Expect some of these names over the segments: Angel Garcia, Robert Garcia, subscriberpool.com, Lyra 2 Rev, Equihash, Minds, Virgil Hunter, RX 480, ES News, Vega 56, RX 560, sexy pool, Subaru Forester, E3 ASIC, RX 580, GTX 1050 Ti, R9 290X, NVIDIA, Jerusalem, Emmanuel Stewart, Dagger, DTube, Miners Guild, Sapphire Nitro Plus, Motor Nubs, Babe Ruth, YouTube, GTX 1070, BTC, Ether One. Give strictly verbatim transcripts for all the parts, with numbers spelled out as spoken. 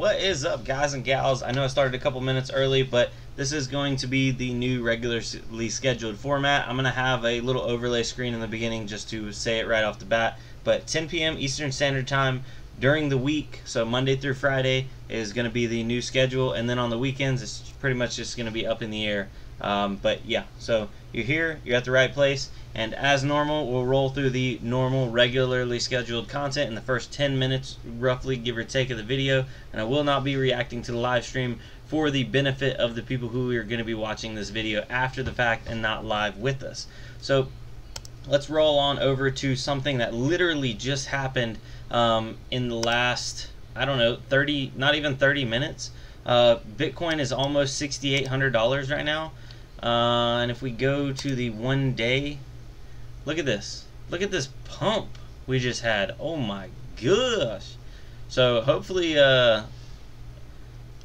What is up, guys and gals? I know I started a couple minutes early, but this is going to be the new regularly scheduled format. I'm going to have a little overlay screen in the beginning just to say it right off the bat. But ten P M Eastern Standard Time during the week, so Monday through Friday, is going to be the new schedule. And then on the weekends, it's pretty much just going to be up in the air. Um, but yeah, so you're here, you're at the right place. And as normal, we'll roll through the normal, regularly scheduled content in the first ten minutes, roughly, give or take, of the video. And I will not be reacting to the live stream for the benefit of the people who are going to be watching this video after the fact and not live with us. So let's roll on over to something that literally just happened um, in the last, I don't know, thirty, not even thirty minutes. Uh, Bitcoin is almost six thousand eight hundred dollars right now. Uh, and if we go to the one day... Look at this. Look at this pump we just had. Oh my gosh. So hopefully uh,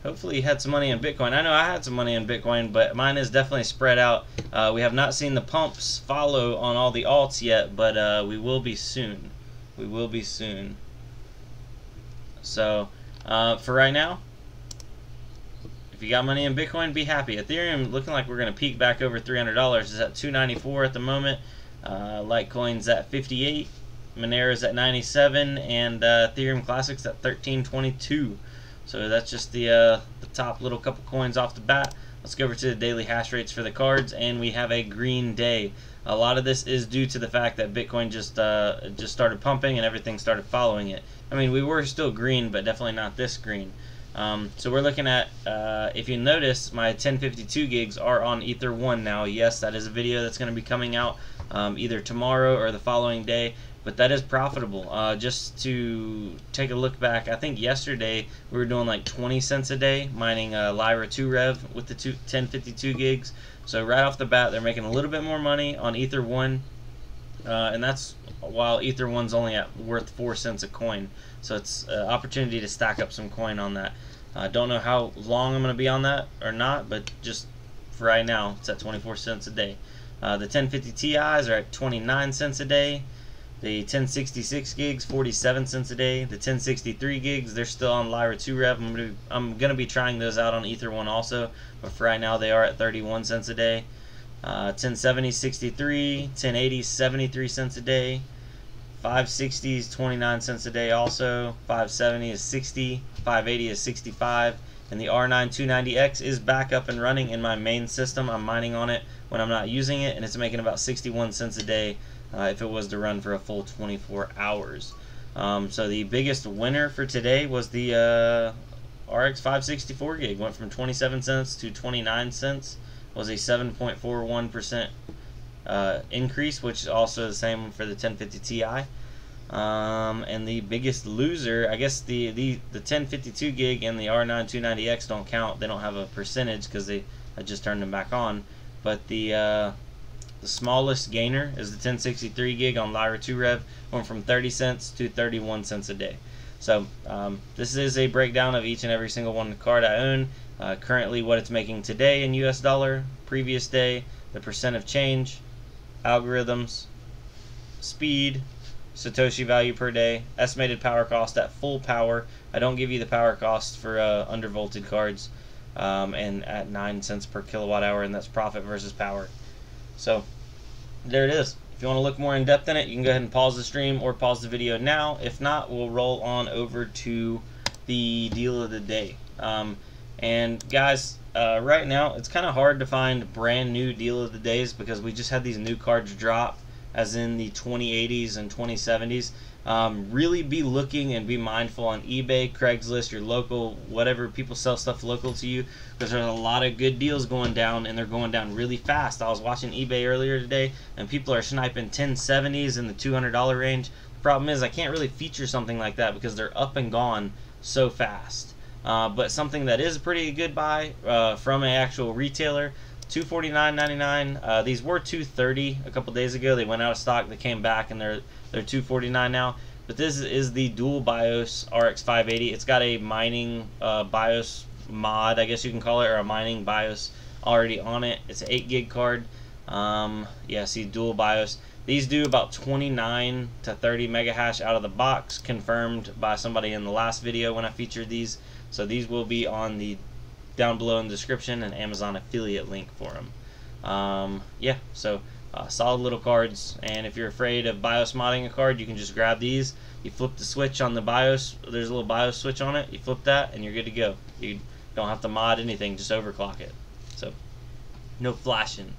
hopefully you had some money in Bitcoin. I know I had some money in Bitcoin, but mine is definitely spread out. Uh, we have not seen the pumps follow on all the alts yet, but uh, we will be soon. We will be soon. So uh, for right now, if you got money in Bitcoin, be happy. Ethereum looking like we're going to peak back over three hundred dollars. It's at two ninety-four at the moment. Uh, Litecoin's at fifty-eight, Monera's at ninety-seven, and uh, Ethereum Classic's at thirteen twenty-two. So that's just the uh, the top little couple coins off the bat. Let's go over to the daily hash rates for the cards, and we have a green day. A lot of this is due to the fact that Bitcoin just uh, just started pumping and everything started following it. I mean, we were still green, but definitely not this green. Um, so we're looking at, uh, if you notice, my ten fifty-two gigs are on Ether One now. Yes, that is a video that's going to be coming out um, either tomorrow or the following day, but that is profitable. Uh, just to take a look back, I think yesterday we were doing like twenty cents a day, mining uh, Lyra two Rev with the two, ten fifty-two gigs. So right off the bat, they're making a little bit more money on Ether One, uh, and that's while Ether One's only at worth four cents a coin. So it's an opportunity to stack up some coin on that. I uh, don't know how long I'm going to be on that or not, but just for right now, it's at twenty-four cents a day. Uh, the ten fifty T Is are at twenty-nine cents a day. The ten sixty-six gigs, forty-seven cents a day. The ten sixty-three gigs, they're still on Lyra two Rev. I'm going to, I'm going to be trying those out on Ether One also, but for right now, they are at thirty-one cents a day. Uh, ten seventy, sixty-three. ten eighty, seventy-three cents a day. five sixty is twenty-nine cents a day also, five seventy is sixty, five eighty is sixty-five, and the R nine two ninety X is back up and running in my main system. I'm mining on it when I'm not using it, and it's making about sixty-one cents a day uh, if it was to run for a full twenty-four hours. Um, so the biggest winner for today was the uh, R X five sixty-four gig. Went from twenty-seven cents to twenty-nine cents, was a seven point four one percent Uh, increase, which is also the same for the ten fifty T I. Um, and the biggest loser, I guess the, the, the ten fifty-two gig and the R nine two ninety X don't count. They don't have a percentage because they I just turned them back on. But the uh, the smallest gainer is the ten sixty-three gig on Lyra two Rev, went from thirty cents to thirty-one cents a day. So um, this is a breakdown of each and every single one card I own. Uh, currently what it's making today in U S dollar, previous day, the percent of change, algorithms, speed, Satoshi value per day, estimated power cost at full power. I don't give you the power cost for uh, undervolted cards, um, and at nine cents per kilowatt hour, and that's profit versus power. So there it is. If you want to look more in depth in it, you can go ahead and pause the stream or pause the video now. If not, we'll roll on over to the deal of the day. Um, and guys, Uh, right now, it's kind of hard to find brand new deal of the days because we just had these new cards drop, as in the twenty eighties and twenty seventies. Um, really be looking and be mindful on eBay, Craigslist, your local, whatever, people sell stuff local to you, because there's a lot of good deals going down, and they're going down really fast. I was watching eBay earlier today, and people are sniping ten seventies in the two hundred dollar range. The problem is I can't really feature something like that because they're up and gone so fast. Uh, but something that is a pretty good buy uh, from an actual retailer, two forty-nine ninety-nine. Uh, these were two thirty a couple days ago. They went out of stock. They came back, and they're they're two forty-nine now. But this is the dual BIOS R X five eighty. It's got a mining uh, BIOS mod, I guess you can call it, or a mining BIOS already on it. It's an eight gig card. Um, yeah, see, dual BIOS. These do about twenty-nine to thirty mega hash out of the box, confirmed by somebody in the last video when I featured these. So these will be on the down below in the description, an Amazon affiliate link for them. Um, yeah, so uh, solid little cards, and if you're afraid of BIOS modding a card, you can just grab these. You flip the switch on the BIOS, there's a little BIOS switch on it, you flip that and you're good to go. You don't have to mod anything, just overclock it. So no flashing.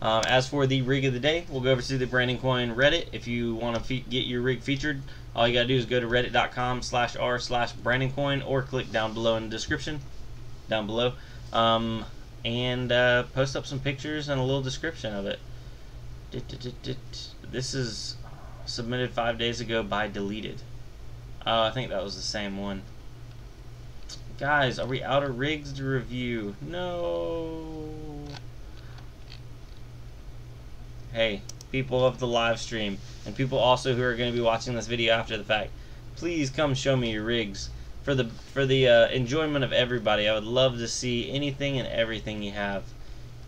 Um, as for the rig of the day, we'll go over to the Brandon Coin Reddit. If you want to get your rig featured, all you got to do is go to reddit.com slash r slash Brandon Coin or click down below in the description, down below, um, and uh, post up some pictures and a little description of it. This is submitted five days ago by Deleted. Oh, I think that was the same one. Guys, are we out of rigs to review? No. Hey, people of the live stream, and people also who are going to be watching this video after the fact, please come show me your rigs for the for the uh, enjoyment of everybody. I would love to see anything and everything you have,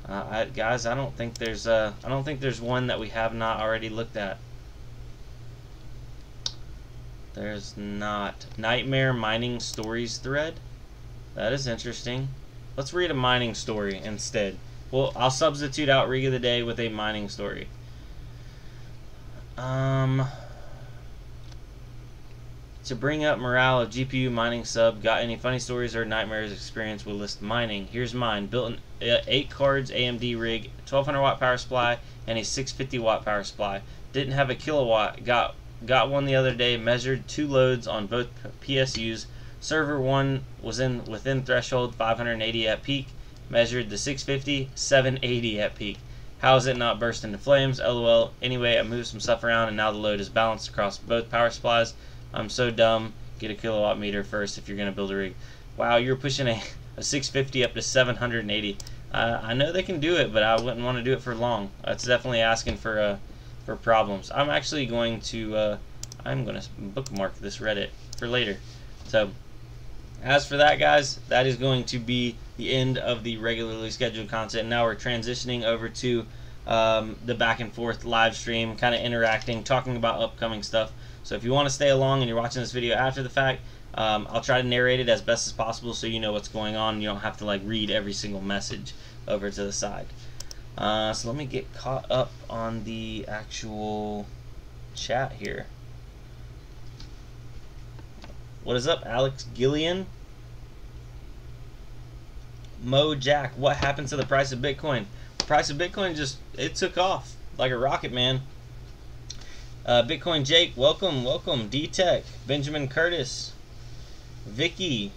uh, I, guys. I don't think there's uh, I don't think there's one that we have not already looked at. There's not. Nightmare Mining Stories thread. That is interesting. Let's read a mining story instead. Well, I'll substitute out rig of the day with a mining story. Um, to bring up morale of G P U mining sub, got any funny stories or nightmares experience with list mining? Here's mine. Built an uh, eight cards A M D rig, twelve hundred watt power supply, and a six fifty watt power supply. Didn't have a kilowatt. Got got one the other day. Measured two loads on both P S Us. Server one was in within threshold five hundred eighty at peak. Measured the six fifty, seven eighty at peak. How is it not burst into flames? L O L. Anyway, I moved some stuff around and now the load is balanced across both power supplies. I'm so dumb. Get a kilowatt meter first if you're going to build a rig. Wow, you're pushing a, a six fifty up to seven hundred eighty. Uh, I know they can do it, but I wouldn't want to do it for long. That's definitely asking for uh, for problems. I'm actually going to uh, I'm going to bookmark this Reddit for later. So, as for that, guys, that is going to be the end of the regularly scheduled content. Now we're transitioning over to um, the back and forth live stream, kind of interacting, talking about upcoming stuff. So if you want to stay along and you're watching this video after the fact, um, I'll try to narrate it as best as possible so you know what's going on. You don't have to like read every single message over to the side. Uh, so let me get caught up on the actual chat here. What is up, Alex Gillian? Mo Jack, what happened to the price of Bitcoin? The price of Bitcoin just, it took off like a rocket, man. Uh, Bitcoin Jake, welcome, welcome. D-Tech, Benjamin Curtis, Vicky,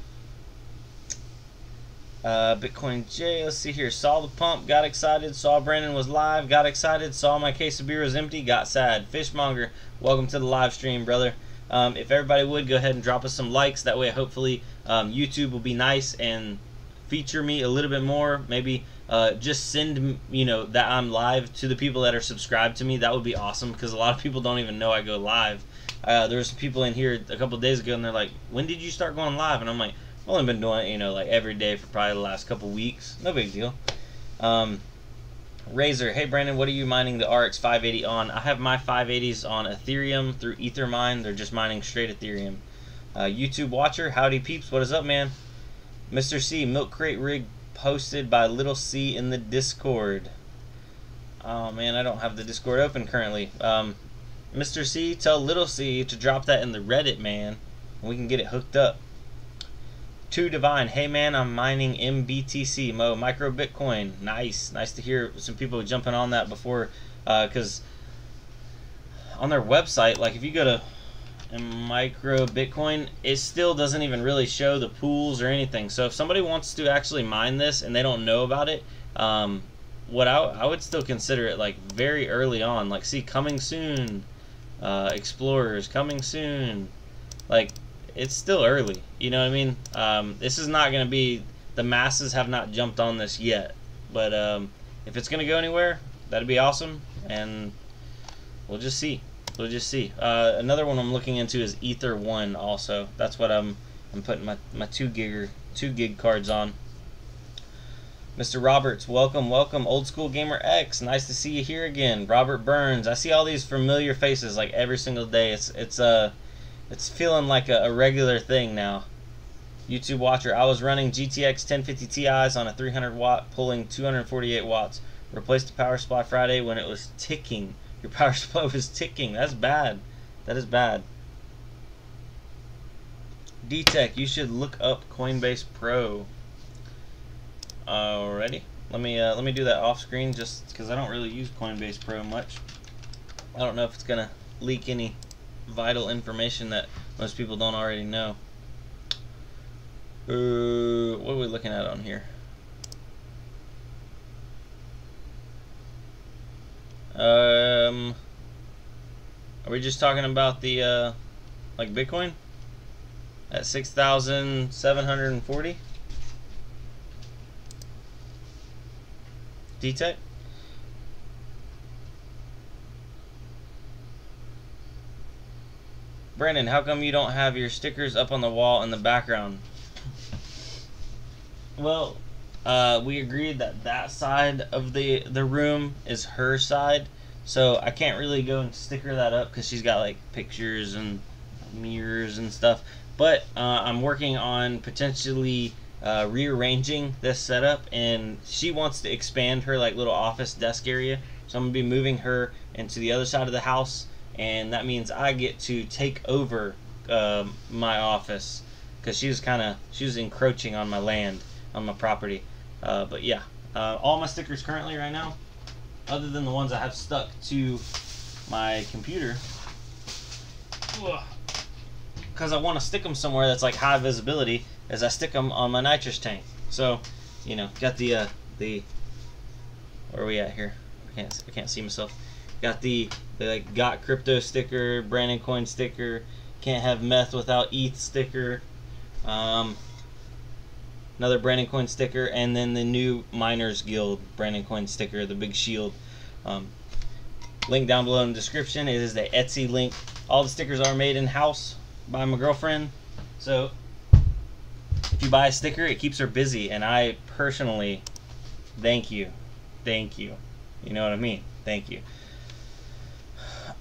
uh, Bitcoin J, let's see here. Saw the pump, got excited. Saw Brandon was live, got excited. Saw my case of beer was empty, got sad. Fishmonger, welcome to the live stream, brother. Um, if everybody would go ahead and drop us some likes, that way hopefully um, YouTube will be nice and feature me a little bit more. Maybe uh, just send, you know, that I'm live to the people that are subscribed to me. That would be awesome because a lot of people don't even know I go live. Uh, there was people in here a couple days ago and they're like, when did you start going live? And I'm like, I've only been doing it, you know, like every day for probably the last couple weeks. No big deal. Um, Razor, hey Brandon, what are you mining the R X five eighty on? I have my five eighties on Ethereum through Ethermine. They're just mining straight Ethereum. Uh, YouTube watcher, howdy peeps, what is up, man? Mister C, milk crate rig posted by Little C in the Discord. Oh man, I don't have the Discord open currently. Um, Mister C, tell Little C to drop that in the Reddit, man, and we can get it hooked up. Too Divine, hey man, I'm mining M B T C, Mo, Micro Bitcoin. Nice, nice to hear some people jumping on that before, because uh, on their website, like if you go to Micro Bitcoin, it still doesn't even really show the pools or anything. So if somebody wants to actually mine this and they don't know about it, um, what I, I would still consider it like very early on, like see coming soon, uh, explorers coming soon, like. It's still early, you know what I mean? Um, this is not going to be, the masses have not jumped on this yet, but um, if it's going to go anywhere, that'd be awesome, and we'll just see, we'll just see. Uh, another one I'm looking into is Ether One also. That's what I'm, I'm putting my, my two gigger, two gig cards on. Mister Roberts, welcome, welcome, Old School Gamer X, nice to see you here again. Robert Burns, I see all these familiar faces like every single day. It's, it's, uh, It's feeling like a, a regular thing now. YouTube watcher, I was running G T X ten fifty Ti's on a three hundred watt, pulling two hundred forty-eight watts. Replaced the power supply Friday when it was ticking. Your power supply was ticking. That's bad. That is bad. D-Tech, you should look up Coinbase Pro. Alrighty. Let me uh, let me do that off screen just because I don't really use Coinbase Pro much. I don't know if it's gonna leak any vital information that most people don't already know. Uh, what are we looking at on here? Um, are we just talking about the uh, like Bitcoin at six thousand seven hundred forty? D-Tech? Brandon, how come you don't have your stickers up on the wall in the background? Well, uh, we agreed that that side of the, the room is her side, so I can't really go and sticker that up because she's got like pictures and mirrors and stuff. But uh, I'm working on potentially uh, rearranging this setup, and she wants to expand her like little office desk area, so I'm gonna be moving her into the other side of the house, and that means I get to take over uh, my office because she was kind of she was encroaching on my land. On my property, uh, but yeah, uh, all my stickers currently right now, other than the ones I have stuck to my computer, because I want to stick them somewhere that's like high visibility, as I stick them on my nitrous tank. So, you know, got the uh, the where are we at here? I can't I can't see myself. Got the, the like got crypto sticker, Brandon Coin sticker, can't have meth without E T H sticker. Um, Another Brandon Coin sticker, and then the new Miners Guild Brandon Coin sticker, the big shield. Um, link down below in the description. It is the Etsy link. All the stickers are made in-house by my girlfriend. So if you buy a sticker, it keeps her busy, and I personally thank you. Thank you. You know what I mean? Thank you.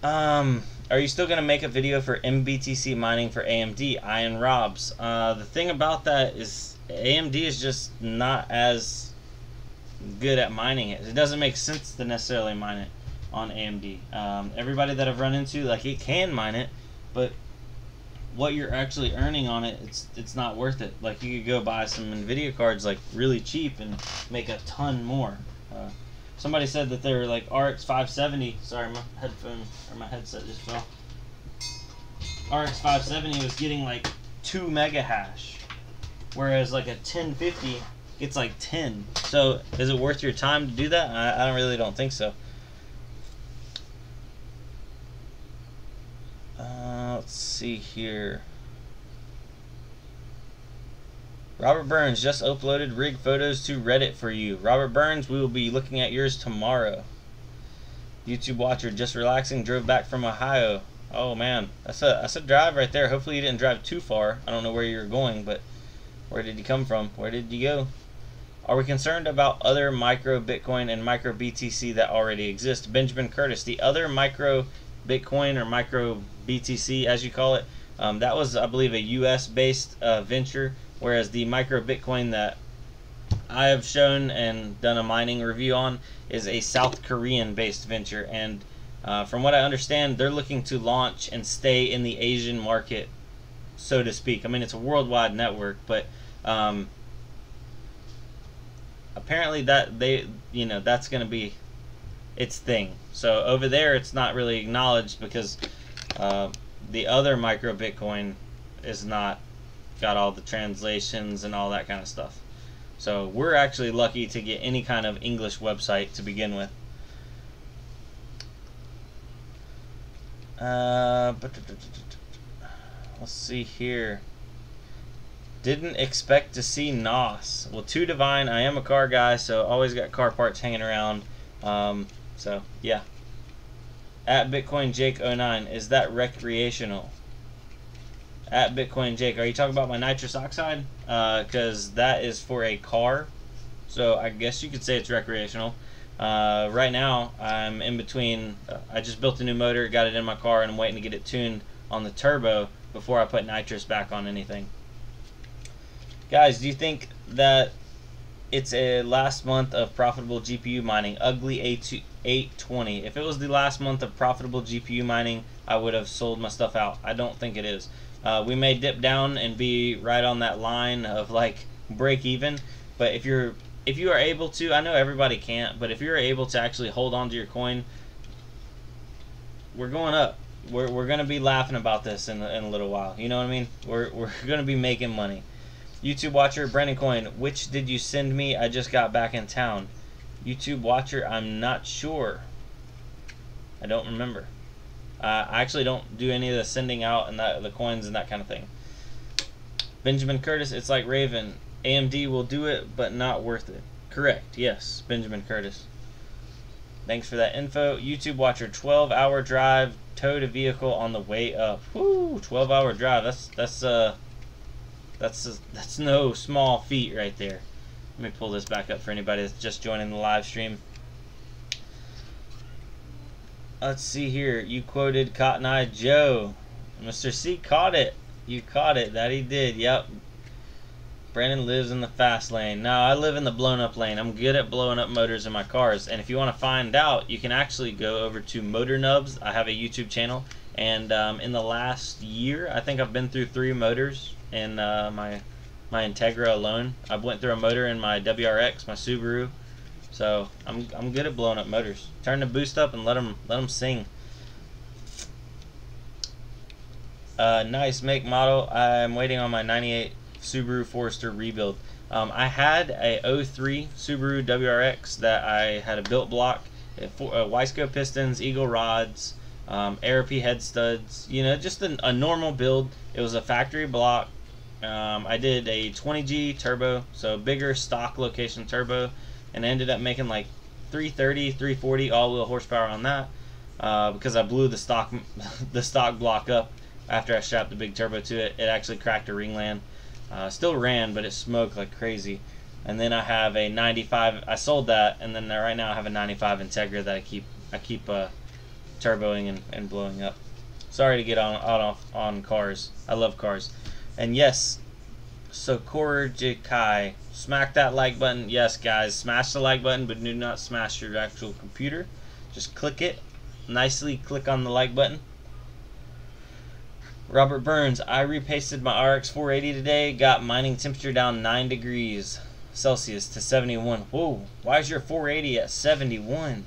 Um, are you still going to make a video for M B T C mining for A M D? Ian Robs. Uh, the thing about that is A M D is just not as good at mining it. It doesn't make sense to necessarily mine it on A M D. Um, everybody that I've run into, like, it can mine it, but what you're actually earning on it, it's it's not worth it. Like, you could go buy some NVIDIA cards, like, really cheap and make a ton more. Uh, somebody said that they were, like, R X five seventy. Sorry, my headphone, or my headset just fell. R X five seventy was getting, like, two mega hash. Whereas like a ten fifty, it's like ten. So is it worth your time to do that? I, I really don't think so. Uh, let's see here. Robert Burns just uploaded rig photos to Reddit for you. Robert Burns, we will be looking at yours tomorrow. YouTube watcher just relaxing, drove back from Ohio. Oh man, that's a that's a drive right there. Hopefully you didn't drive too far. I don't know where you're going, but. Where did you come from? Where did you go? Are we concerned about other micro Bitcoin and micro B T C that already exist? Benjamin Curtis, the other micro Bitcoin or micro B T C, as you call it, um, that was, I believe, a U S-based uh, venture, whereas the micro Bitcoin that I have shown and done a mining review on is a South Korean-based venture. And uh, from what I understand, they're looking to launch and stay in the Asian market, so to speak. I mean, it's a worldwide network, but um apparently that they you know that's going to be its thing. So over there it's not really acknowledged because uh, the other micro Bitcoin is not got all the translations and all that kind of stuff, so we're actually lucky to get any kind of English website to begin with. uh but let's see here. Didn't expect to see N O S. Well, too divine. I am a car guy, so always got car parts hanging around. Um, so, yeah. At Bitcoin Jake oh nine, is that recreational? At Bitcoin Jake, are you talking about my nitrous oxide? Because uh, that is for a car. So I guess you could say it's recreational. Uh, right now, I'm in between. Uh, I just built a new motor, got it in my car, and I'm waiting to get it tuned on the turbo before I put nitrous back on anything. Guys, do you think that it's a last month of profitable G P U mining? Ugly eight twenty. If it was the last month of profitable G P U mining, I would have sold my stuff out. I don't think it is. Uh, we may dip down and be right on that line of like break even, but if you're if you are able to, I know everybody can't, but if you're able to actually hold on to your coin, we're going up. We're, we're gonna be laughing about this in, in a little while. You know what I mean? We're, we're gonna be making money. YouTube watcher Brandon Coin, which did you send me? I just got back in town. YouTube watcher, I'm not sure. I don't remember. Uh, I actually don't do any of the sending out and that, the coins and that kind of thing. Benjamin Curtis, it's like Raven. A M D will do it, but not worth it. Correct. Yes, Benjamin Curtis. Thanks for that info. YouTube watcher, twelve hour drive, towed a vehicle on the way up. Woo, twelve hour drive. That's that's uh that's uh, that's no small feat right there. Let me pull this back up for anybody that's just joining the live stream. Let's see here. You quoted Cotton Eye Joe. Mister C caught it. You caught it. That he did. Yep. Brandon lives in the fast lane. No, I live in the blown up lane. I'm good at blowing up motors in my cars. And if you want to find out, you can actually go over to Motor Nubs. I have a YouTube channel. And um, in the last year, I think I've been through three motors in uh, my my Integra alone. I went through a motor in my W R X, my Subaru. So I'm I'm good at blowing up motors. Turn the boost up and let them let them sing. Uh, nice make model. I'm waiting on my ninety-eight Subaru Forester rebuild. Um, I had a oh three Subaru W R X that I had a built block, a for, uh, Wiseco pistons, Eagle rods, um, A R P head studs. You know, just a, a normal build. It was a factory block. Um, I did a twenty G turbo, so bigger stock location turbo. And I ended up making like three thirty, three forty all-wheel horsepower on that uh, because I blew the stock the stock block up after I strapped the big turbo to it. It actually cracked a ringland. Uh, still ran, but it smoked like crazy. And then I have a ninety-five. I sold that, and then right now I have a ninety-five Integra that I keep I keep uh, turboing and, and blowing up. Sorry to get on on off on cars. I love cars, and yes. Sokora Jikai, smack that like button. Yes, guys, smash the like button, but do not smash your actual computer. Just click it. Nicely click on the like button. Robert Burns, I repasted my R X four eighty today. Got mining temperature down nine degrees Celsius to seventy-one. Whoa, why is your four eighty at seventy-one?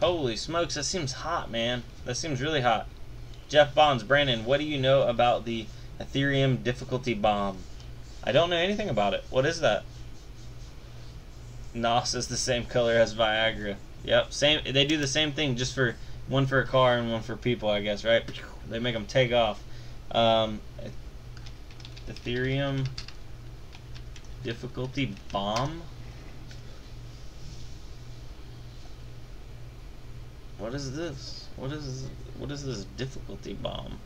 Holy smokes, that seems hot, man. That seems really hot. Jeff Bonds, Brandon, what do you know about the Ethereum difficulty bomb? I don't know anything about it. What is that? N O S is the same color as Viagra. Yep, same. They do the same thing, just for one for a car and one for people, I guess, right? They make them take off. Um, Ethereum difficulty bomb. What is this? What is what is this difficulty bomb?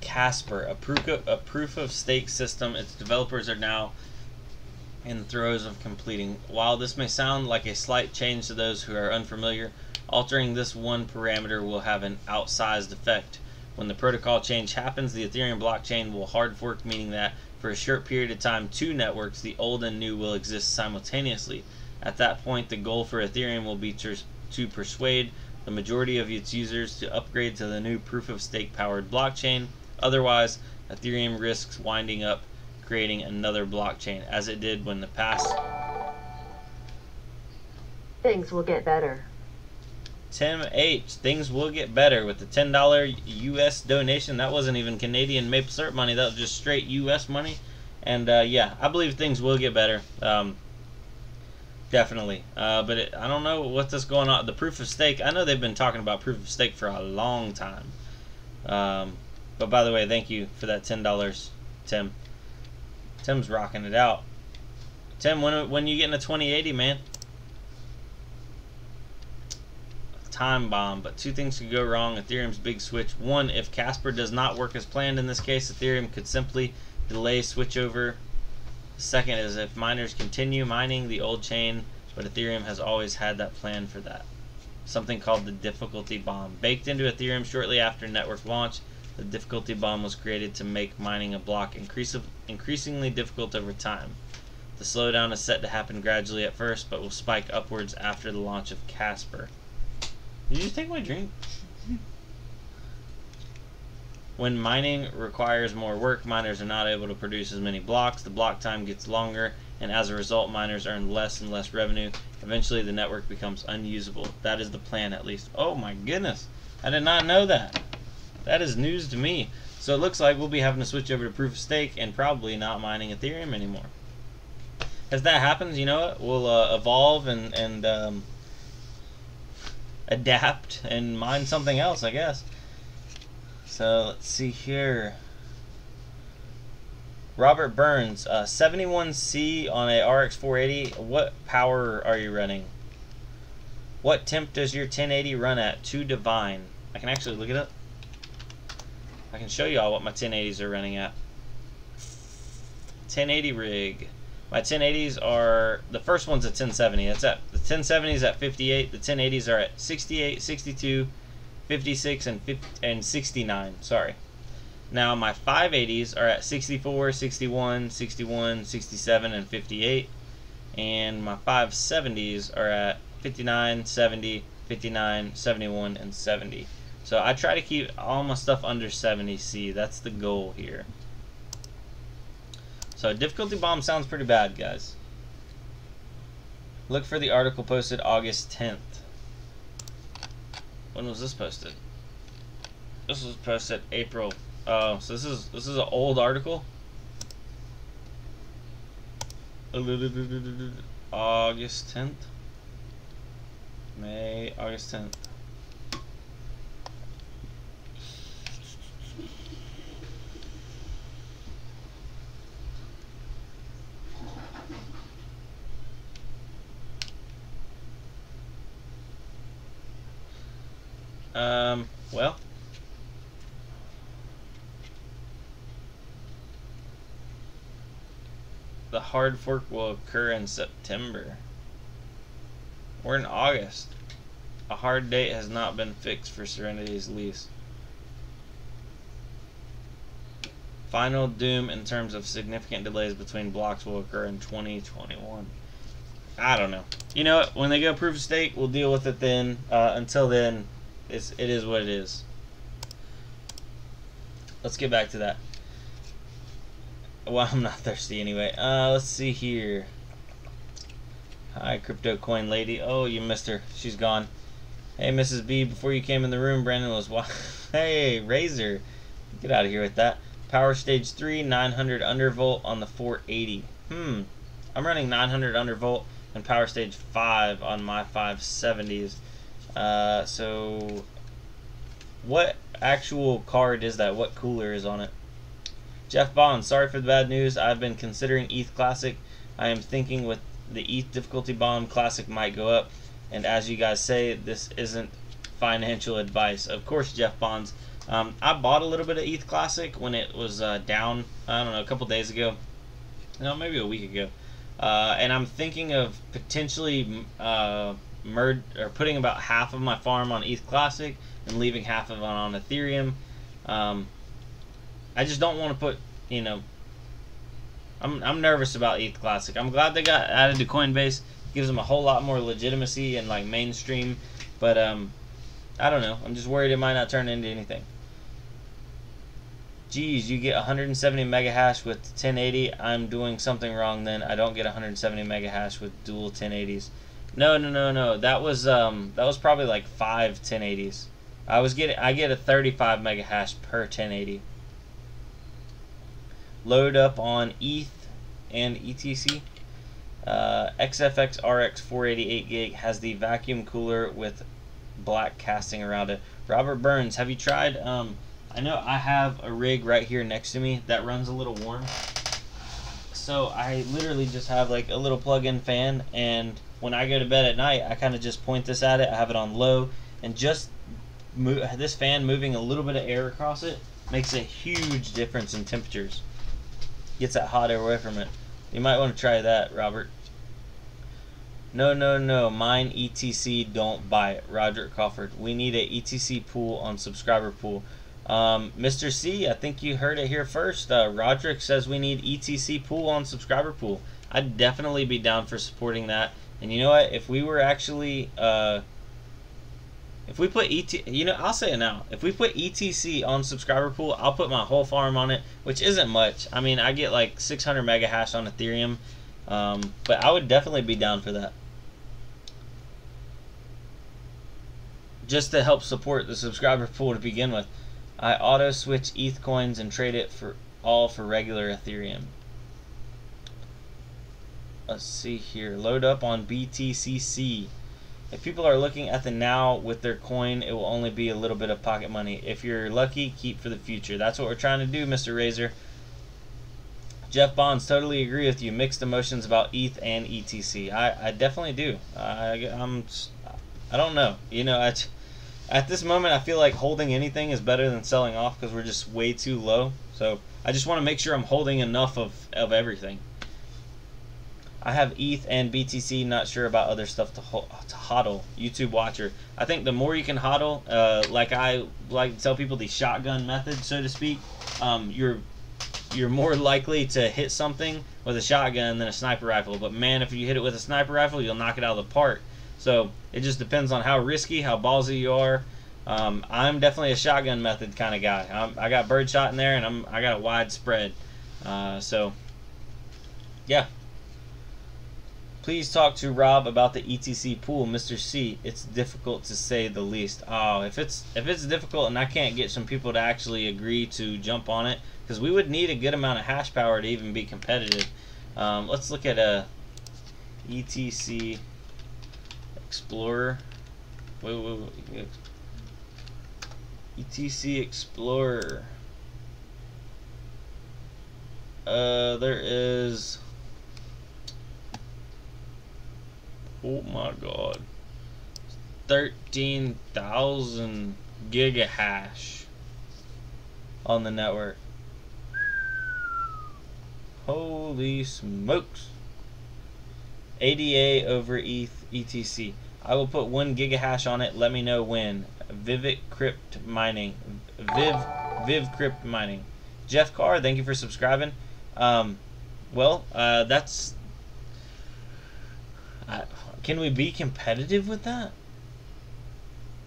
Casper, a proof, of, a proof of stake system. Its developers are now in the throes of completing. While this may sound like a slight change to those who are unfamiliar, altering this one parameter will have an outsized effect. When the protocol change happens, the Ethereum blockchain will hard fork, meaning that for a short period of time, two networks, the old and new, will exist simultaneously. At that point, the goal for Ethereum will be to, to persuade the majority of its users to upgrade to the new proof of stake powered blockchain. Otherwise, Ethereum risks winding up creating another blockchain, as it did when the past. Things will get better. Tim H, things will get better with the ten dollar U S donation. That wasn't even Canadian Maple Syrup money. That was just straight U S money. And uh, yeah, I believe things will get better. Um, definitely. Uh, but it, I don't know what's this going on. The proof of stake. I know they've been talking about proof of stake for a long time. Um, But by the way, thank you for that ten dollars, Tim. Tim's rocking it out. Tim, when when you getting a twenty eighty, man? A time bomb, but two things could go wrong. Ethereum's big switch. One, if Casper does not work as planned in this case, Ethereum could simply delay switchover Second is if miners continue mining the old chain, but Ethereum has always had that plan for that. Something called the difficulty bomb. Baked into Ethereum shortly after network launch, the difficulty bomb was created to make mining a block increasingly difficult over time. The slowdown is set to happen gradually at first, but will spike upwards after the launch of Casper. Did you take my drink? When mining requires more work, miners are not able to produce as many blocks, the block time gets longer, and as a result, miners earn less and less revenue. Eventually, the network becomes unusable. That is the plan, at least. Oh my goodness, I did not know that. That is news to me. So it looks like we'll be having to switch over to proof of stake and probably not mining Ethereum anymore. As that happens, you know what, we'll uh, evolve and, and um, adapt and mine something else, I guess. So let's see here. Robert Burns, uh, seventy-one C on a R X four eighty. What power are you running? What temp does your ten eighty run at? To divine. I can actually look it up. I can show you all what my ten eighties are running at. ten eighty rig. My ten eighties are, the first one's a ten seventy. That's at, the ten seventy is at fifty-eight. The ten eighties are at sixty-eight, sixty-two, fifty-six, and fifty, and sixty-nine. Sorry. Now my five eighties are at sixty-four, sixty-one, sixty-one, sixty-seven, and fifty-eight, and my five seventies are at fifty-nine, seventy, fifty-nine, seventy-one, and seventy. So I try to keep all my stuff under seventy C. That's the goal here. So difficulty bomb sounds pretty bad, guys. Look for the article posted August tenth. When was this posted? This was posted April. Oh, so this is this is an old article. August tenth. May August tenth. Um, well, the hard fork will occur in September. We're in August. A hard date has not been fixed for Serenity's lease. Final doom in terms of significant delays between blocks will occur in twenty twenty-one. I don't know. You know what? When they go proof of stake, we'll deal with it then. Uh, until then, it's, it is what it is. Let's get back to that. Well, I'm not thirsty anyway. Uh, let's see here. Hi, crypto coin lady. Oh, you missed her. She's gone. Hey, Missus B. Before you came in the room, Brandon was watching. Hey, Razor. Get out of here with that. Power stage three, nine hundred undervolt on the four eighty. Hmm. I'm running nine hundred undervolt and power stage five on my five seventies. Uh, so, what actual card is that? What cooler is on it? Jeff Bond, sorry for the bad news. I've been considering E T H Classic. I am thinking with the E T H difficulty bomb, Classic might go up. And as you guys say, this isn't financial advice. Of course, Jeff Bonds. Um, I bought a little bit of E T H Classic when it was uh, down, I don't know, a couple days ago. No, maybe a week ago. Uh, and I'm thinking of potentially uh, merge, or putting about half of my farm on E T H Classic and leaving half of it on Ethereum. Um, I just don't want to put, you know, I'm, I'm nervous about E T H Classic. I'm glad they got added to Coinbase. It gives them a whole lot more legitimacy and, like, mainstream. But, um, I don't know. I'm just worried it might not turn into anything. Geez, you get one hundred seventy mega hash with ten eighty. I'm doing something wrong then. I don't get one hundred seventy mega hash with dual ten eighties. No, no, no, no. That was um, that was probably like five ten eighties. I was getting, I get a thirty-five mega hash per ten eighty. Load up on E T H and E T C. Uh, X F X R X four eighty eight gig has the vacuum cooler with black casting around it. Robert Burns, have you tried? Um, I know I have a rig right here next to me that runs a little warm. So I literally just have like a little plug-in fan, and when I go to bed at night, I kind of just point this at it. I have it on low, and just move, this fan moving a little bit of air across it makes a huge difference in temperatures. Gets that hot air away from it. You might want to try that, Robert. No, no, no. Mine E T C, don't buy it. Roger Crawford. We need a E T C pool on subscriber pool. Um, Mister C, I think you heard it here first. Uh, Roderick says we need E T C pool on subscriber pool. I'd definitely be down for supporting that. And you know what? If we were actually, uh, if we put E T C, you know, I'll say it now. If we put E T C on subscriber pool, I'll put my whole farm on it, which isn't much. I mean, I get like six hundred mega hash on Ethereum, um, but I would definitely be down for that. Just to help support the subscriber pool to begin with. I auto switch E T H coins and trade it for all for regular Ethereum. Let's see here. Load up on B T C C. If people are looking at the now with their coin, it will only be a little bit of pocket money. If you're lucky, keep for the future. That's what we're trying to do, Mister Razor. Jeff Bonds, totally agree with you. Mixed emotions about E T H and E T C. I, I definitely do. I, I'm, I don't know. You know, I... At this moment, I feel like holding anything is better than selling off because we're just way too low. So I just want to make sure I'm holding enough of, of everything. I have E T H and B T C, not sure about other stuff to, to hodl. YouTube watcher. I think the more you can hodl, uh, like I like to tell people, the shotgun method, so to speak, um, you're, you're more likely to hit something with a shotgun than a sniper rifle. But man, if you hit it with a sniper rifle, you'll knock it out of the park. So it just depends on how risky, how ballsy you are. Um, I'm definitely a shotgun method kind of guy. I'm, I got birdshot in there, and I'm, I got a wide spread. Uh, so, yeah. Please talk to Rob about the E T C pool, Mister C. It's difficult to say the least. Oh, if it's if it's difficult, and I can't get some people to actually agree to jump on it, because we would need a good amount of hash power to even be competitive. Um, let's look at a E T C. Explorer, wait, wait, wait. E T C Explorer. Uh, there is. Oh my God, thirteen thousand giga hash on the network. Holy smokes! A D A over E T H, E T C. I will put one gigahash on it. Let me know when. Vivid Crypt Mining. Viv, Viv Crypt Mining. Jeff Carr, thank you for subscribing. Um, well, uh, that's. Uh, can we be competitive with that?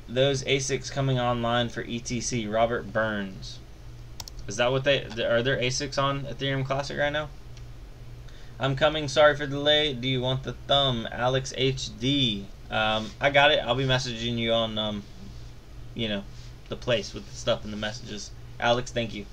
Those A SICs coming online for E T C. Robert Burns. Is that what they are? There A SICs on Ethereum Classic right now? I'm coming, sorry for the delay. Do you want the thumb? Alex H D. Um, I got it. I'll be messaging you on, um, you know, the place with the stuff and the messages. Alex, thank you.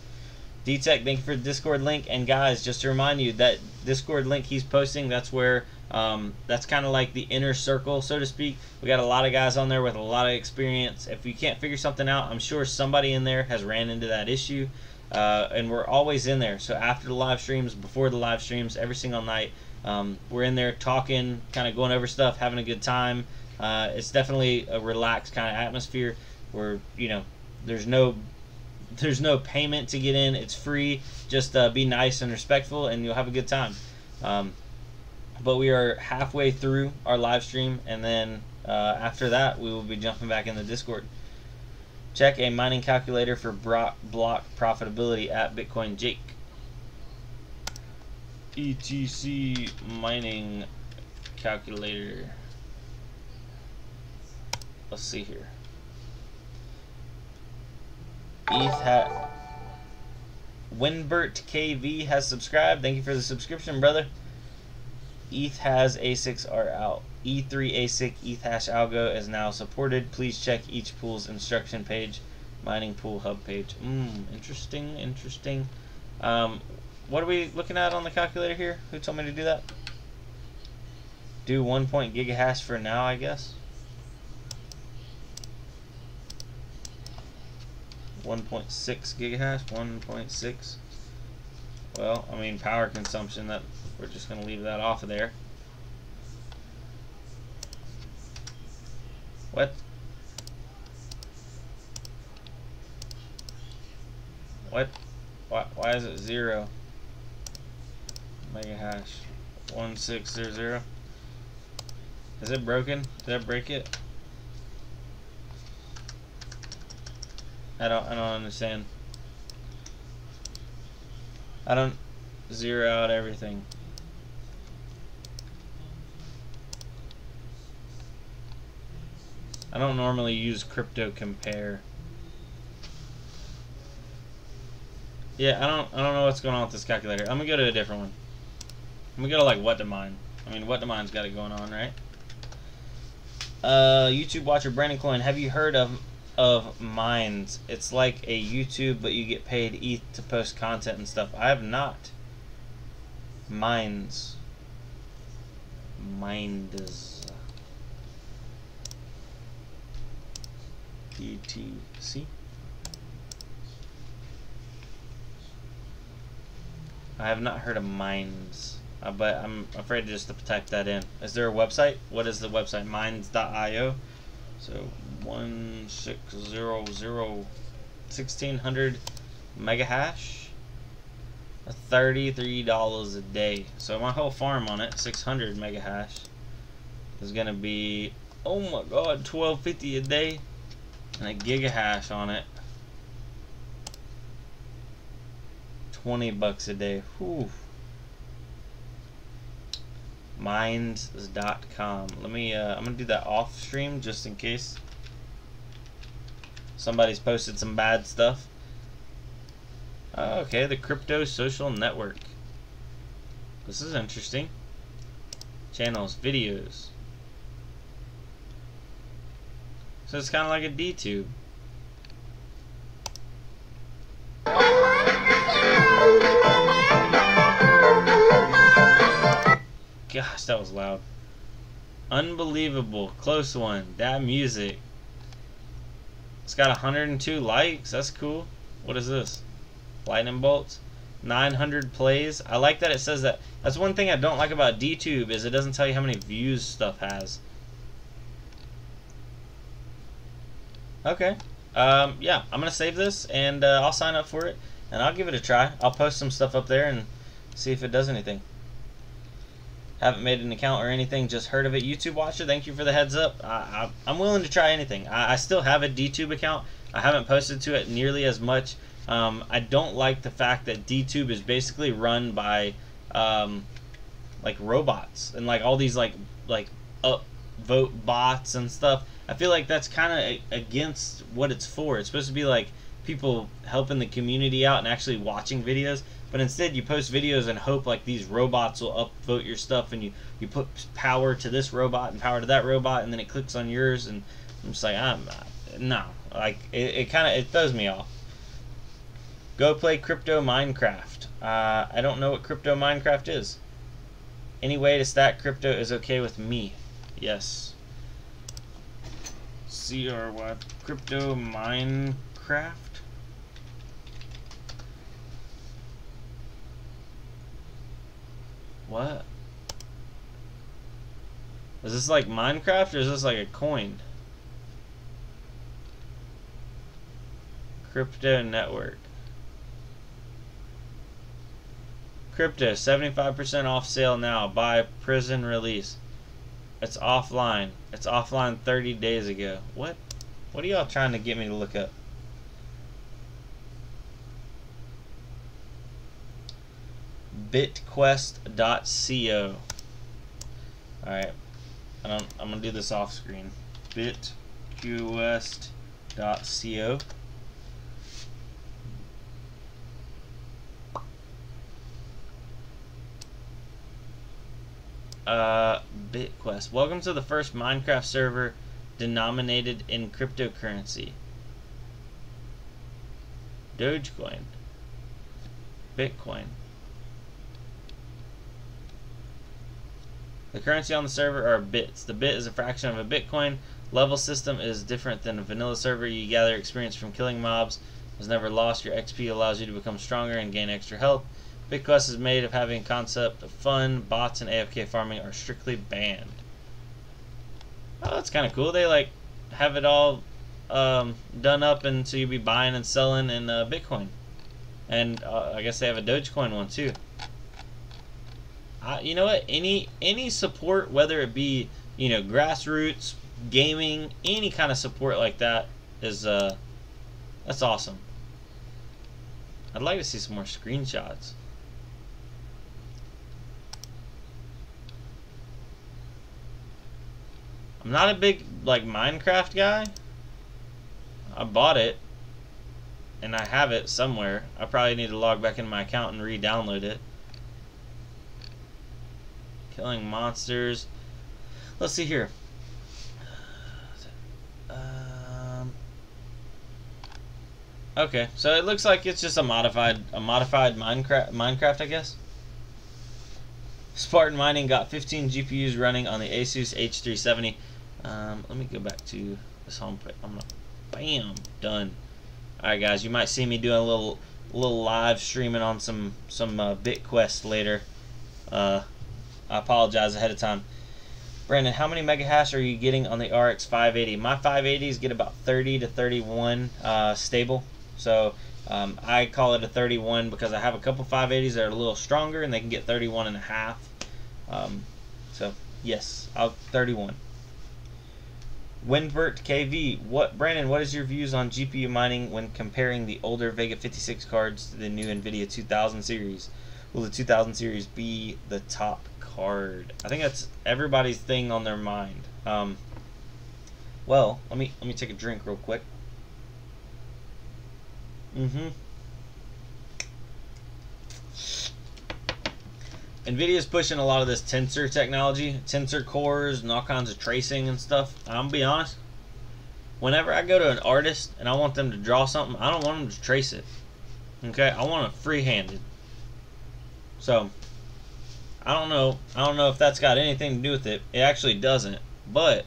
D Tech, thank you for the Discord link. And guys, just to remind you, that Discord link he's posting, that's where, um, that's kind of like the inner circle, so to speak. We got a lot of guys on there with a lot of experience. If you can't figure something out, I'm sure somebody in there has ran into that issue. Uh, and we're always in there. So after the live streams, before the live streams, every single night, um, we're in there talking, kind of going over stuff, having a good time. Uh, it's definitely a relaxed kind of atmosphere where, you know, there's no there's no payment to get in. It's free. Just uh, be nice and respectful, and you'll have a good time. Um, but we are halfway through our live stream, and then uh, after that, we will be jumping back in the Discord. Check a mining calculator for block profitability at Bitcoin Jake. E T C mining calculator. Let's see here. E T H hat. Winbert K V has subscribed. Thank you for the subscription, brother. E T H has A SICs are out. E three A SIC E T H hash algo is now supported. Please check each pool's instruction page, mining pool hub page. Mmm, interesting, interesting. Um, what are we looking at on the calculator here? Who told me to do that? Do one point gigahash for now, I guess. one point six gigahash, one point six. Well, I mean, power consumption, that we're just going to leave that off of there. What? What? Why, why is it zero? mega hash one six zero zero. Is it broken? Did I break it? I don't I don't understand. I don't zero out everything. I don't normally use crypto compare. Yeah, I don't I don't know what's going on with this calculator. I'm gonna go to a different one. I'm gonna go to like what to mine. I mean, what to mine's got it going on, right? Uh, YouTube watcher Brandon Coin, have you heard of of Minds? It's like a YouTube, but you get paid E T H to post content and stuff. I have not. Minds. Minds. B T C. I have not heard of Minds, uh, but I'm afraid just to type that in. Is there a website? What is the website? Minds dot i o. So one six zero zero sixteen hundred mega hash. Thirty-three dollars a day. So my whole farm on it, six hundred mega hash, is gonna be, oh my god, twelve fifty a day, and a giga hash on it. twenty bucks a day. Whew. minds dot com. Let me uh, I'm going to do that off stream just in case somebody's posted some bad stuff. Uh, okay, the crypto social network. This is interesting. Channels, videos. So it's kind of like a DTube. Gosh, that was loud. Unbelievable. Close one. That music. It's got one hundred two likes. That's cool. What is this? Lightning bolts. nine hundred plays. I like that it says that. That's one thing I don't like about DTube is it doesn't tell you how many views stuff has. Okay. Um, yeah, I'm going to save this, and uh, I'll sign up for it, and I'll give it a try. I'll post some stuff up there and see if it does anything. Haven't made an account or anything, just heard of it. YouTube watcher, thank you for the heads up. I, I, I'm willing to try anything. I, I still have a DTube account. I haven't posted to it nearly as much. Um, I don't like the fact that DTube is basically run by um, like robots and like all these like like upvote bots and stuff. I feel like that's kind of against what it's for. It's supposed to be like people helping the community out and actually watching videos. But instead, you post videos and hope like these robots will upvote your stuff, and you, you put power to this robot and power to that robot, and then it clicks on yours, and I'm just like, I'm not, no, like it, it kind of it throws me off. Go play Crypto Minecraft. Uh, I don't know what Crypto Minecraft is. Any way to stack crypto is okay with me. Yes. C R Y Crypto Minecraft. What? Is this like Minecraft or is this like a coin? Crypto network. Crypto, seventy-five percent off sale now. Buy prison release. It's offline. It's offline thirty days ago. What? What are y'all trying to get me to look up? BitQuest dot co. Alright, I'm gonna do this off screen. BitQuest dot co. Uh, BitQuest. Welcome to the first Minecraft server denominated in cryptocurrency. Dogecoin. Bitcoin. The currency on the server are bits. The bit is a fraction of a Bitcoin. Level system is different than a vanilla server. You gather experience from killing mobs. It's never lost. Your X P allows you to become stronger and gain extra health. BitQuest is made of having a concept of fun. Bots and A F K farming are strictly banned. Oh, that's kind of cool. They like have it all um, done up, and so you'll be buying and selling in uh, Bitcoin. And uh, I guess they have a Dogecoin one too. uh, you know what, any any support, whether it be, you know, grassroots, gaming, any kind of support like that is, uh, that's awesome. I'd like to see some more screenshots. I'm not a big, like, Minecraft guy. I bought it, and I have it somewhere. I probably need to log back into my account and re-download it. Killing monsters. Let's see here. Um, okay, so it looks like it's just a modified, a modified Minecraft, Minecraft, I guess. Spartan Mining got fifteen G P Us running on the Asus H three seventy. Um, let me go back to this home page. I'm not. Bam, done. All right, guys, you might see me doing a little, little live streaming on some, some uh, BitQuest later. Uh, I apologize ahead of time. Brandon, how many mega hash are you getting on the R X five eighty? My five eighties get about thirty to thirty-one uh, stable. So um, I call it a thirty-one because I have a couple five eighties that are a little stronger and they can get thirty-one and a half. Um, so yes, I'll thirty-one. Winbert K V, what Brandon, what is your views on G P U mining when comparing the older Vega fifty-six cards to the new NVIDIA two thousand series? Will the two thousand series be the top card? I think that's everybody's thing on their mind. Um, well, let me let me take a drink real quick. Mm-hmm. NVIDIA's pushing a lot of this tensor technology, tensor cores and all kinds of tracing and stuff. I'm gonna be honest, whenever I go to an artist and I want them to draw something, I don't want them to trace it. Okay, I want it free-handed. So, I don't know, I don't know if that's got anything to do with it. It actually doesn't, but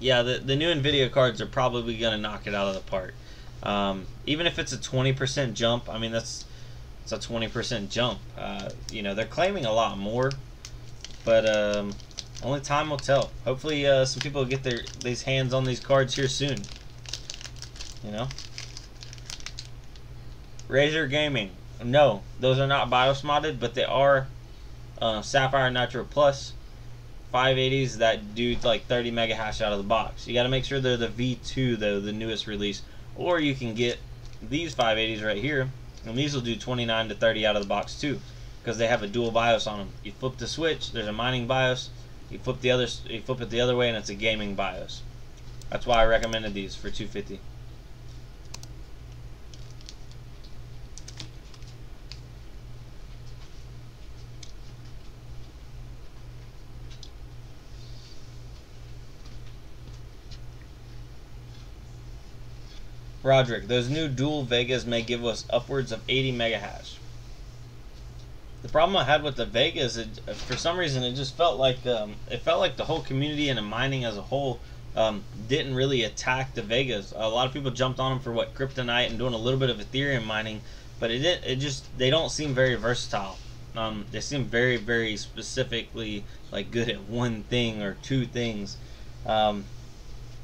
yeah, the, the new NVIDIA cards are probably gonna knock it out of the park. Um, even if it's a twenty percent jump, I mean, that's, it's a twenty percent jump. Uh, you know, they're claiming a lot more, but um, only time will tell. Hopefully, uh, some people will get their these hands on these cards here soon. You know, Razor Gaming. No, those are not BIOS modded, but they are uh, Sapphire Nitro Plus five eighties that do like thirty mega hash out of the box. You got to make sure they're the V two though, the newest release, or you can get these five eighties right here. And these will do twenty-nine to thirty out of the box too, because they have a dual BIOS on them. You flip the switch, there's a mining BIOS. You flip the other, you flip it the other way, and it's a gaming BIOS. That's why I recommended these for two fifty. Roderick, those new dual Vegas may give us upwards of eighty mega hash. The problem I had with the Vegas, it, for some reason, it just felt like um, it felt like the whole community and the mining as a whole um, didn't really attack the Vegas. A lot of people jumped on them for what, kryptonite and doing a little bit of Ethereum mining, but it didn't, it just they don't seem very versatile. Um, they seem very very specifically like good at one thing or two things. Um,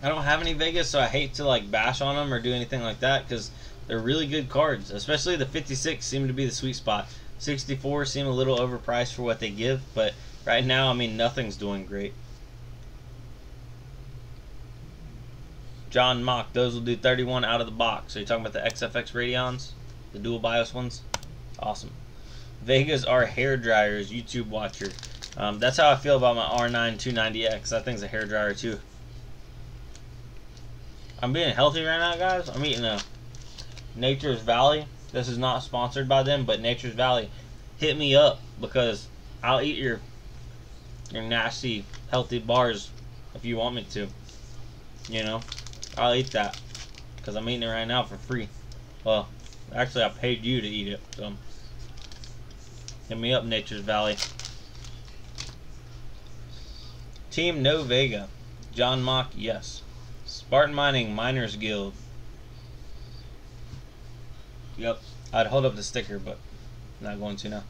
I don't have any Vegas, so I hate to like bash on them or do anything like that because they're really good cards. Especially the fifty-six seem to be the sweet spot. sixty-four seem a little overpriced for what they give, but right now, I mean, nothing's doing great. John Mock, those will do thirty-one out of the box. So you're talking about the X F X Radeons, the dual BIOS ones? Awesome. Vegas are hair dryers, YouTube watcher. Um, that's how I feel about my R nine two ninety X. That thing's a hair dryer too. I'm being healthy right now, guys. I'm eating a Nature's Valley. This is not sponsored by them, but Nature's Valley, hit me up because I'll eat your your nasty healthy bars if you want me to. You know, I'll eat that because I'm eating it right now for free. Well, actually, I paid you to eat it, so hit me up, Nature's Valley. Team No Vega, John Mock, yes. Spartan Mining, Miners Guild. Yep, I'd hold up the sticker, but I'm not going to now.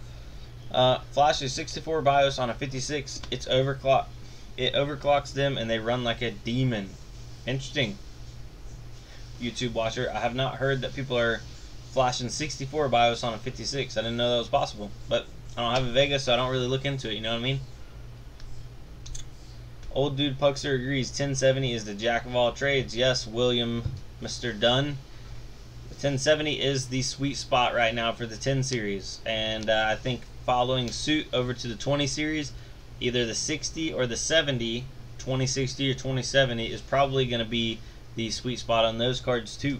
Uh, flashy sixty-four BIOS on a fifty-six. It's overclock. It overclocks them, and they run like a demon. Interesting. YouTube watcher, I have not heard that people are flashing sixty-four BIOS on a fifty-six. I didn't know that was possible, but I don't have a Vega, so I don't really look into it, you know what I mean? Old dude Puxer agrees, ten seventy is the jack of all trades. Yes, William, Mister Dunn. The ten seventy is the sweet spot right now for the ten series. And uh, I think following suit over to the twenty series, either the sixty or the seventy, twenty sixty or twenty seventy, is probably going to be the sweet spot on those cards too.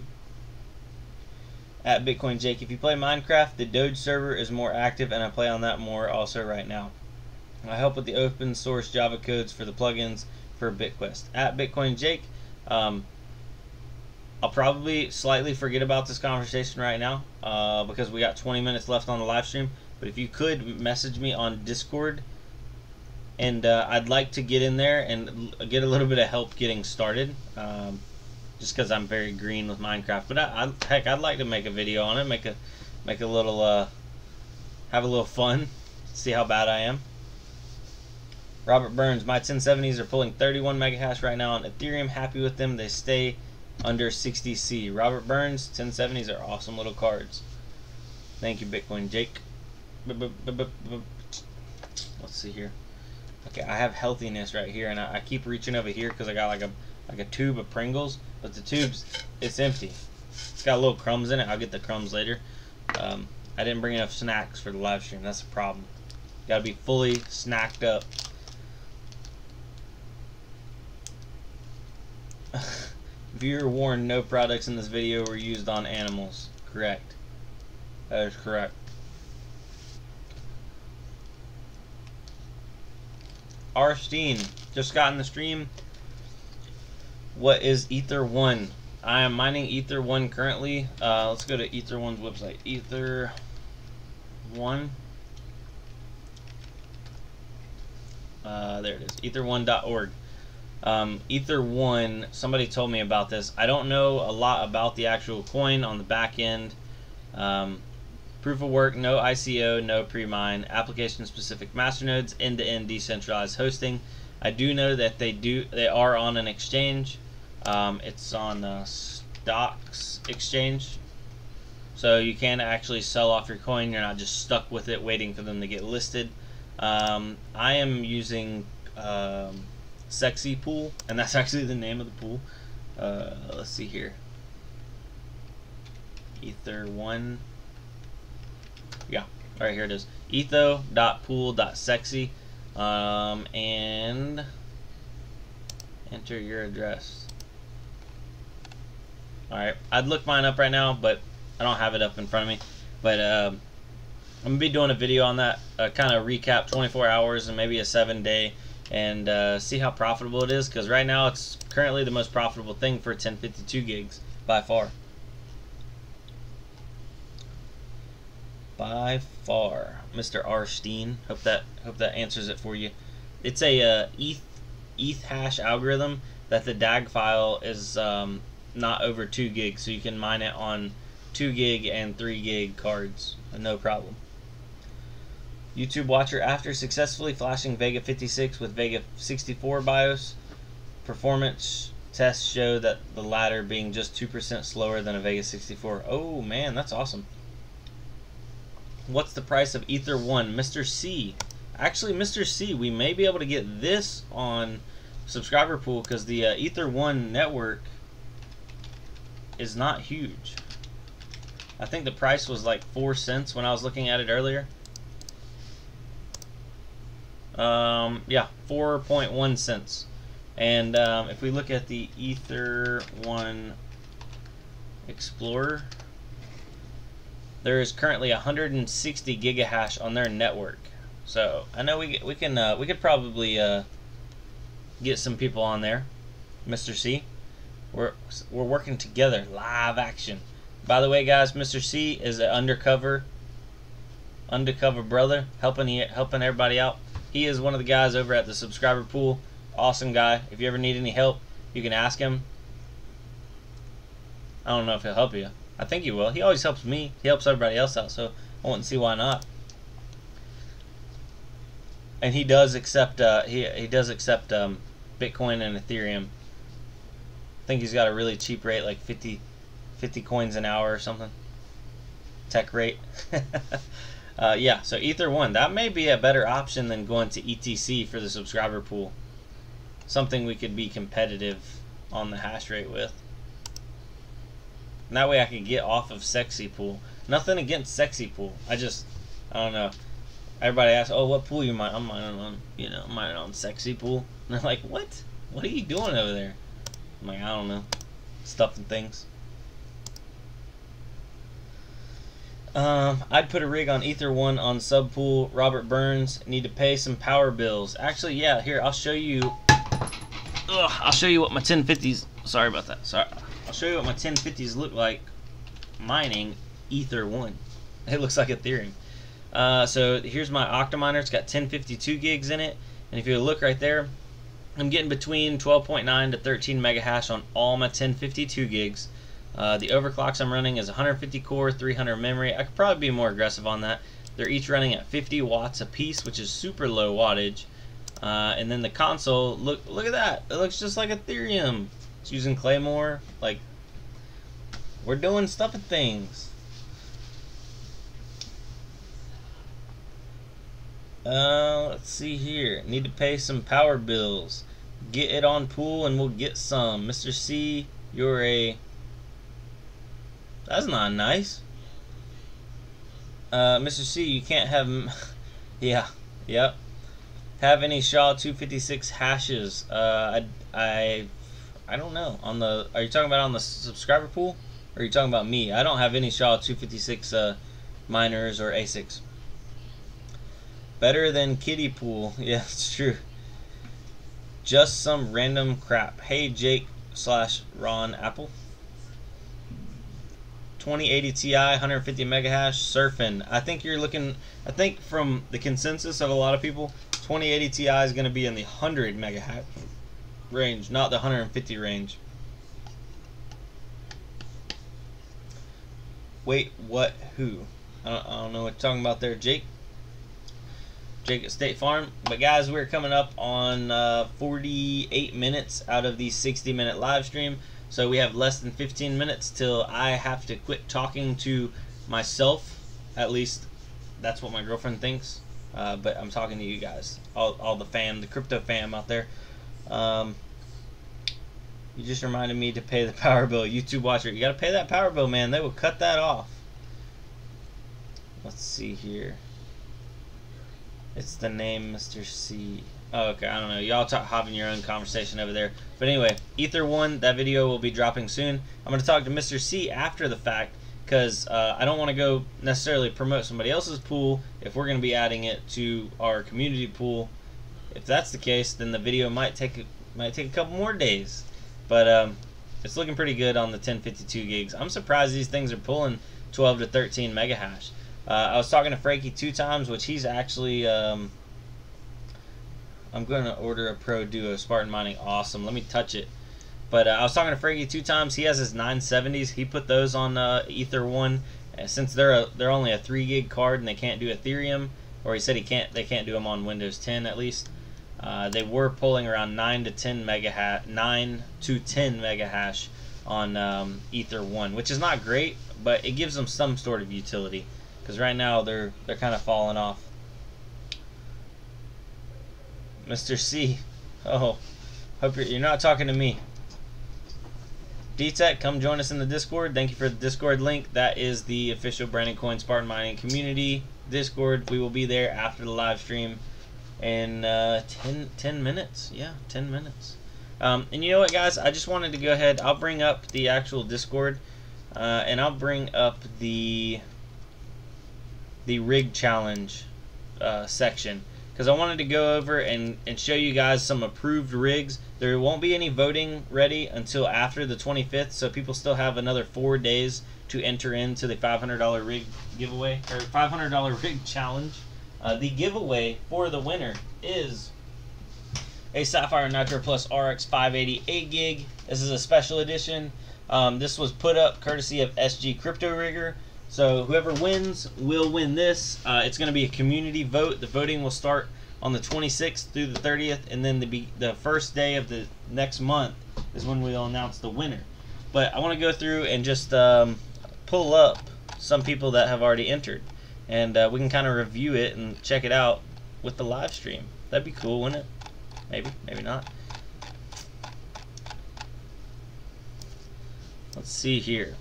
At Bitcoin Jake, if you play Minecraft, the Doge server is more active and I play on that more also right now. I help with the open source Java codes for the plugins for BitQuest. At Bitcoin Jake, um, I'll probably slightly forget about this conversation right now uh, because we got twenty minutes left on the live stream. But if you could message me on Discord, and uh, I'd like to get in there and get a little bit of help getting started, um, just because I'm very green with Minecraft. But I, I, heck, I'd like to make a video on it, make a make a little, uh, have a little fun, see how bad I am. Robert Burns, my ten seventies are pulling thirty-one mega hash right now on Ethereum. Happy with them. They stay under sixty C. Robert Burns, ten seventies are awesome little cards. Thank you, Bitcoin Jake. Let's see here. Okay, I have healthiness right here, and I, I keep reaching over here because I got like a like a tube of Pringles, but the tube's it's empty. It's got little crumbs in it. I'll get the crumbs later. Um, I didn't bring enough snacks for the live stream. That's the problem. Got to be fully snacked up. Viewer warned, no products in this video were used on animals. Correct. That is correct. Arstein, just got in the stream. What is Ether One? I am mining Ether One currently. Uh, let's go to Ether One's website. Ether One. Uh, there it is. ether one dot org. Um, Ether One, somebody told me about this. I don't know a lot about the actual coin on the back end. Um, Proof of work, no I C O, no pre-mine, application-specific masternodes, end-to-end decentralized hosting. I do know that they do they are on an exchange. Um, it's on the Stocks Exchange, so you can actually sell off your coin. You're not just stuck with it waiting for them to get listed. Um, I am using um, Sexy Pool, and that's actually the name of the pool. Uh, let's see here, Ether One. Yeah, all right, here it is. etho dot pool dot sexy, um, and enter your address. All right, I'd look mine up right now, but I don't have it up in front of me. But um, I'm gonna be doing a video on that, uh, kind of recap twenty-four hours and maybe a seven day, and uh, see how profitable it is. Because right now it's currently the most profitable thing for ten fifty-two gigs by far. By far, Mister Arstein. Hope that hope that answers it for you. It's a uh, eth eth hash algorithm that the D A G file is um, not over two gigs, so you can mine it on two gig and three gig cards, no problem. YouTube watcher, after successfully flashing Vega fifty-six with Vega sixty-four BIOS, performance tests show that the latter being just two percent slower than a Vega sixty-four. Oh man, that's awesome. What's the price of Ether One? Mister C. Actually, Mister C, we may be able to get this on subscriber pool because the uh, Ether One network is not huge. I think the price was like four cents when I was looking at it earlier. Um, yeah, four point one cents. And um, if we look at the Ether One Explorer, there is currently one hundred sixty gigahash on their network, so I know we we can uh, we could probably uh, get some people on there, Mister C. We're we're working together, live action. By the way, guys, Mister C is an undercover undercover brother helping helping everybody out. He is one of the guys over at the subscriber pool. Awesome guy. If you ever need any help, you can ask him. I don't know if he'll help you. I think he will. He always helps me. He helps everybody else out, so I wouldn't see why not. And he does accept. Uh, he he does accept um, Bitcoin and Ethereum. I think he's got a really cheap rate, like fifty coins an hour or something. Tech rate. Uh, yeah, so Ether One, that may be a better option than going to E T C for the subscriber pool. Something we could be competitive on the hash rate with. And that way I could get off of sexy pool. Nothing against sexy pool. I just, I don't know. Everybody asks, oh, what pool you mine? I'm mining on, you know, mining on sexy pool. And they're like, what? What are you doing over there? I'm like, I don't know. Stuff and things. Um, I'd put a rig on Ether One on Subpool. Robert Burns, need to pay some power bills. Actually, yeah, here, I'll show you. Ugh, I'll show you what my ten fifties, sorry about that, sorry. I'll show you what my ten fifties look like mining Ether One. It looks like Ethereum. Uh, so here's my Octominer. It's got ten fifty-two gigs in it. And if you look right there, I'm getting between twelve point nine to thirteen mega hash on all my ten fifty-two gigs. Uh, the overclocks I'm running is one hundred fifty core, three hundred memory. I could probably be more aggressive on that. They're each running at fifty watts a piece, which is super low wattage. Uh, and then the console, look look at that. It looks just like Ethereum. It's using Claymore. Like, we're doing stuff and things. Uh, let's see here. Need to pay some power bills. Get it on pool and we'll get some. Mister C, you're a... That's not nice. Uh, Mister C, you can't have... yeah, yep. Have any S H A two fifty-six hashes. Uh, I, I, I don't know. On the, are you talking about on the subscriber pool? Or are you talking about me? I don't have any S H A two fifty-six uh, miners or A S I Cs. Better than kiddie pool. Yeah, it's true. Just some random crap. Hey, Jake slash Ron Apple. twenty eighty Ti, one hundred fifty mega hash, surfing. I think you're looking, I think from the consensus of a lot of people, twenty eighty Ti is going to be in the one hundred mega hash range, not the one hundred fifty range. Wait, what, who? I don't, I don't know what you're talking about there, Jake. Jake at State Farm. But guys, we're coming up on uh, forty-eight minutes out of the sixty minute live stream. So we have less than fifteen minutes till I have to quit talking to myself. At least that's what my girlfriend thinks. Uh, but I'm talking to you guys, all, all the fam, the crypto fam out there. Um, you just reminded me to pay the power bill. YouTube watcher, you gotta pay that power bill, man. They will cut that off. Let's see here. It's the name Mister C. Oh, okay, I don't know. Y'all having your own conversation over there. But anyway, Ether One, that video will be dropping soon. I'm going to talk to Mister C after the fact because uh, I don't want to go necessarily promote somebody else's pool if we're going to be adding it to our community pool. If that's the case, then the video might take might take a couple more days. But um, it's looking pretty good on the ten fifty-two gigs. I'm surprised these things are pulling twelve to thirteen mega hash. Uh, I was talking to Frankie two times, which he's actually... Um, I'm going to order a Pro Duo Spartan Mining. Awesome. Let me touch it. But uh, I was talking to Frankie two times. He has his nine seventies. He put those on uh, Ether One. And since they're a, they're only a three gig card and they can't do Ethereum, or he said he can't they can't do them on Windows ten at least. Uh, they were pulling around nine to ten mega hash, nine to ten mega hash on um, Ether One, which is not great, but it gives them some sort of utility because right now they're they're kind of falling off. Mister C, oh, hope you're, you're not talking to me. D Tech, come join us in the Discord. Thank you for the Discord link. That is the official Brandon Coin Spartan Mining community Discord. We will be there after the live stream in uh, ten, ten minutes. Yeah, ten minutes. Um, and you know what, guys? I just wanted to go ahead. I'll bring up the actual Discord, uh, and I'll bring up the the rig challenge uh, section. Because I wanted to go over and, and show you guys some approved rigs. There won't be any voting ready until after the twenty-fifth, so people still have another four days to enter into the five hundred dollar rig giveaway, or five hundred dollar rig challenge. Uh, the giveaway for the winner is a Sapphire Nitro Plus R X five eighty eight gig. This is a special edition. Um, this was put up courtesy of S G Crypto Rigger. So whoever wins will win this. Uh, it's going to be a community vote. The voting will start on the twenty-sixth through the thirtieth, and then the be the first day of the next month is when we'll announce the winner. But I want to go through and just um, pull up some people that have already entered. and uh, we can kind of review it and check it out with the live stream. That'd be cool, wouldn't it? Maybe, maybe not. Let's see here.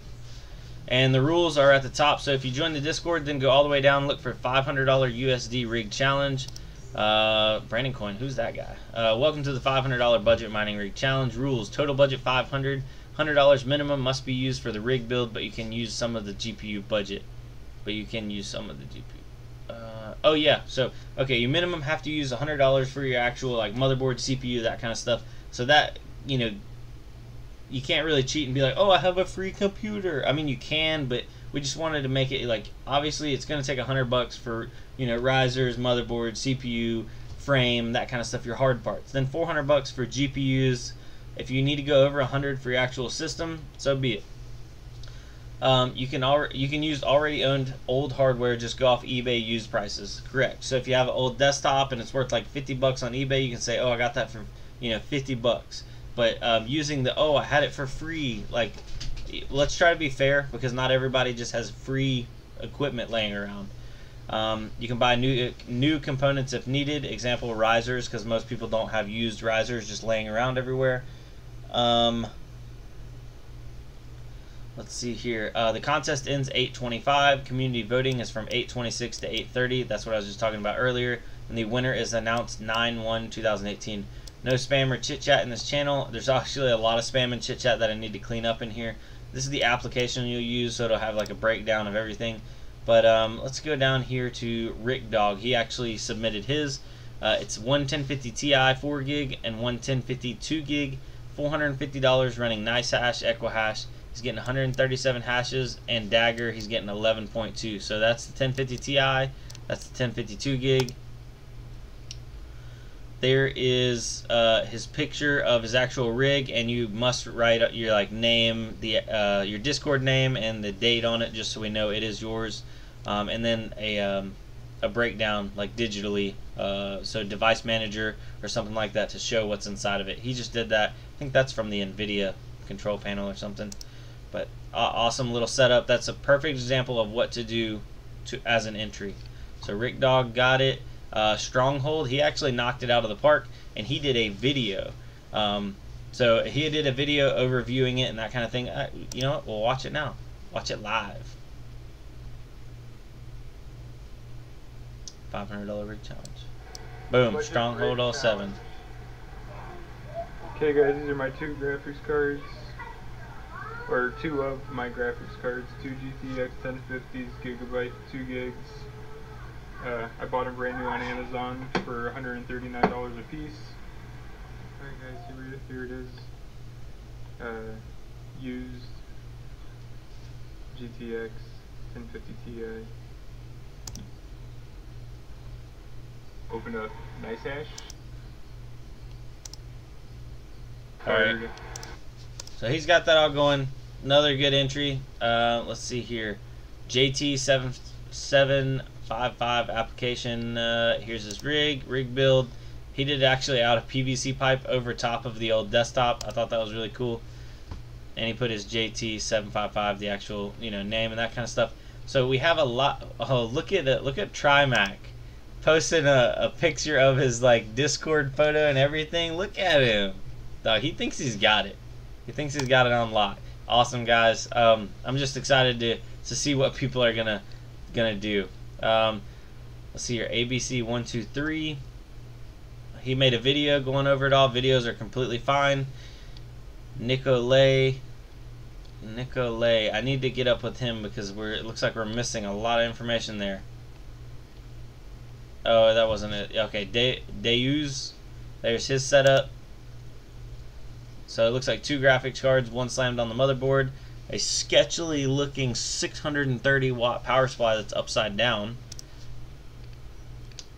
And the rules are at the top. So if you join the Discord, then go all the way down, look for five hundred U S D rig challenge. Uh, Brandon Coin, who's that guy? Uh, welcome to the five hundred dollar budget mining rig challenge. Rules: total budget five hundred dollars, one hundred dollars minimum must be used for the rig build, but you can use some of the G P U budget. But you can use some of the G P U. Uh, oh yeah, so okay, you minimum have to use one hundred dollars for your actual like motherboard, C P U, that kind of stuff. So that, you know, you can't really cheat and be like, oh, I have a free computer. I mean, you can, but we just wanted to make it like, obviously it's going to take a hundred bucks for, you know, risers, motherboard, C P U, frame, that kind of stuff, your hard parts. Then four hundred bucks for G P Us. If you need to go over a hundred for your actual system, so be it. Um, you can already you can use already owned old hardware. Just go off eBay used prices. Correct. So if you have an old desktop and it's worth like fifty bucks on eBay, you can say, oh, I got that for, you know, fifty bucks. But um, using the, oh, I had it for free, like, let's try to be fair, because not everybody just has free equipment laying around. Um, you can buy new new components if needed. Example, risers, because most people don't have used risers just laying around everywhere. Um, let's see here. Uh, the contest ends eight twenty-five. Community voting is from eight twenty-six to eight thirty. That's what I was just talking about earlier. And the winner is announced nine one two thousand eighteen. No spam or chit chat in this channel. There's actually a lot of spam and chit chat that I need to clean up in here. This is the application you'll use, so it'll have like a breakdown of everything. But um, let's go down here to Rick Dog. He actually submitted his. Uh, it's one ten fifty T I four gig and one ten fifty two gig, four hundred fifty dollars running NiceHash, EquiHash. He's getting one hundred thirty-seven hashes, and Dagger, he's getting eleven point two. So that's the ten fifty T I, that's the ten fifty two gig. There is uh, his picture of his actual rig, and you must write your like name, the uh, your Discord name, and the date on it, just so we know it is yours. Um, and then a um, a breakdown like digitally, uh, so device manager or something like that to show what's inside of it. He just did that. I think that's from the NVIDIA control panel or something. But uh, awesome little setup. That's a perfect example of what to do to as an entry. So Rick Dog got it. Uh, Stronghold, he actually knocked it out of the park, and he did a video. Um, so he did a video overviewing it and that kind of thing. I, you know what? We'll watch it now. Watch it live. five hundred dollar rig challenge. Boom. Stronghold all seven. Okay, guys, these are my two graphics cards, or two of my graphics cards. Two G T X ten fifties, gigabyte, two gigs. Uh, I bought them brand new on Amazon for one hundred thirty-nine dollars a piece. Alright guys, here it, here it is. Uh, used G T X ten fifty T I. Open up NiceHash. Alright. So he's got that all going. Another good entry. Uh, let's see here. J T seven seven five five application. Uh, here's his rig rig build. He did it actually out of P V C pipe over top of the old desktop. I thought that was really cool, and he put his J T seven fifty-five, the actual, you know, name and that kind of stuff. So we have a lot. Oh, look at it. Look at Trimac posting a, a picture of his like Discord photo and everything. Look at him, dog. He thinks he's got it. He thinks he's got it on lock. Awesome, guys. um, I'm just excited to to see what people are gonna gonna do. Um, let's see here, A B C one two three. He made a video going over it all. Videos are completely fine. Nicolay, Nicolay. I need to get up with him because we're. It looks like we're missing a lot of information there. Oh, that wasn't it. Okay, De Deus. There's his setup. So it looks like two graphics cards, one slammed on the motherboard. A sketchily looking six hundred thirty watt power supply that's upside down.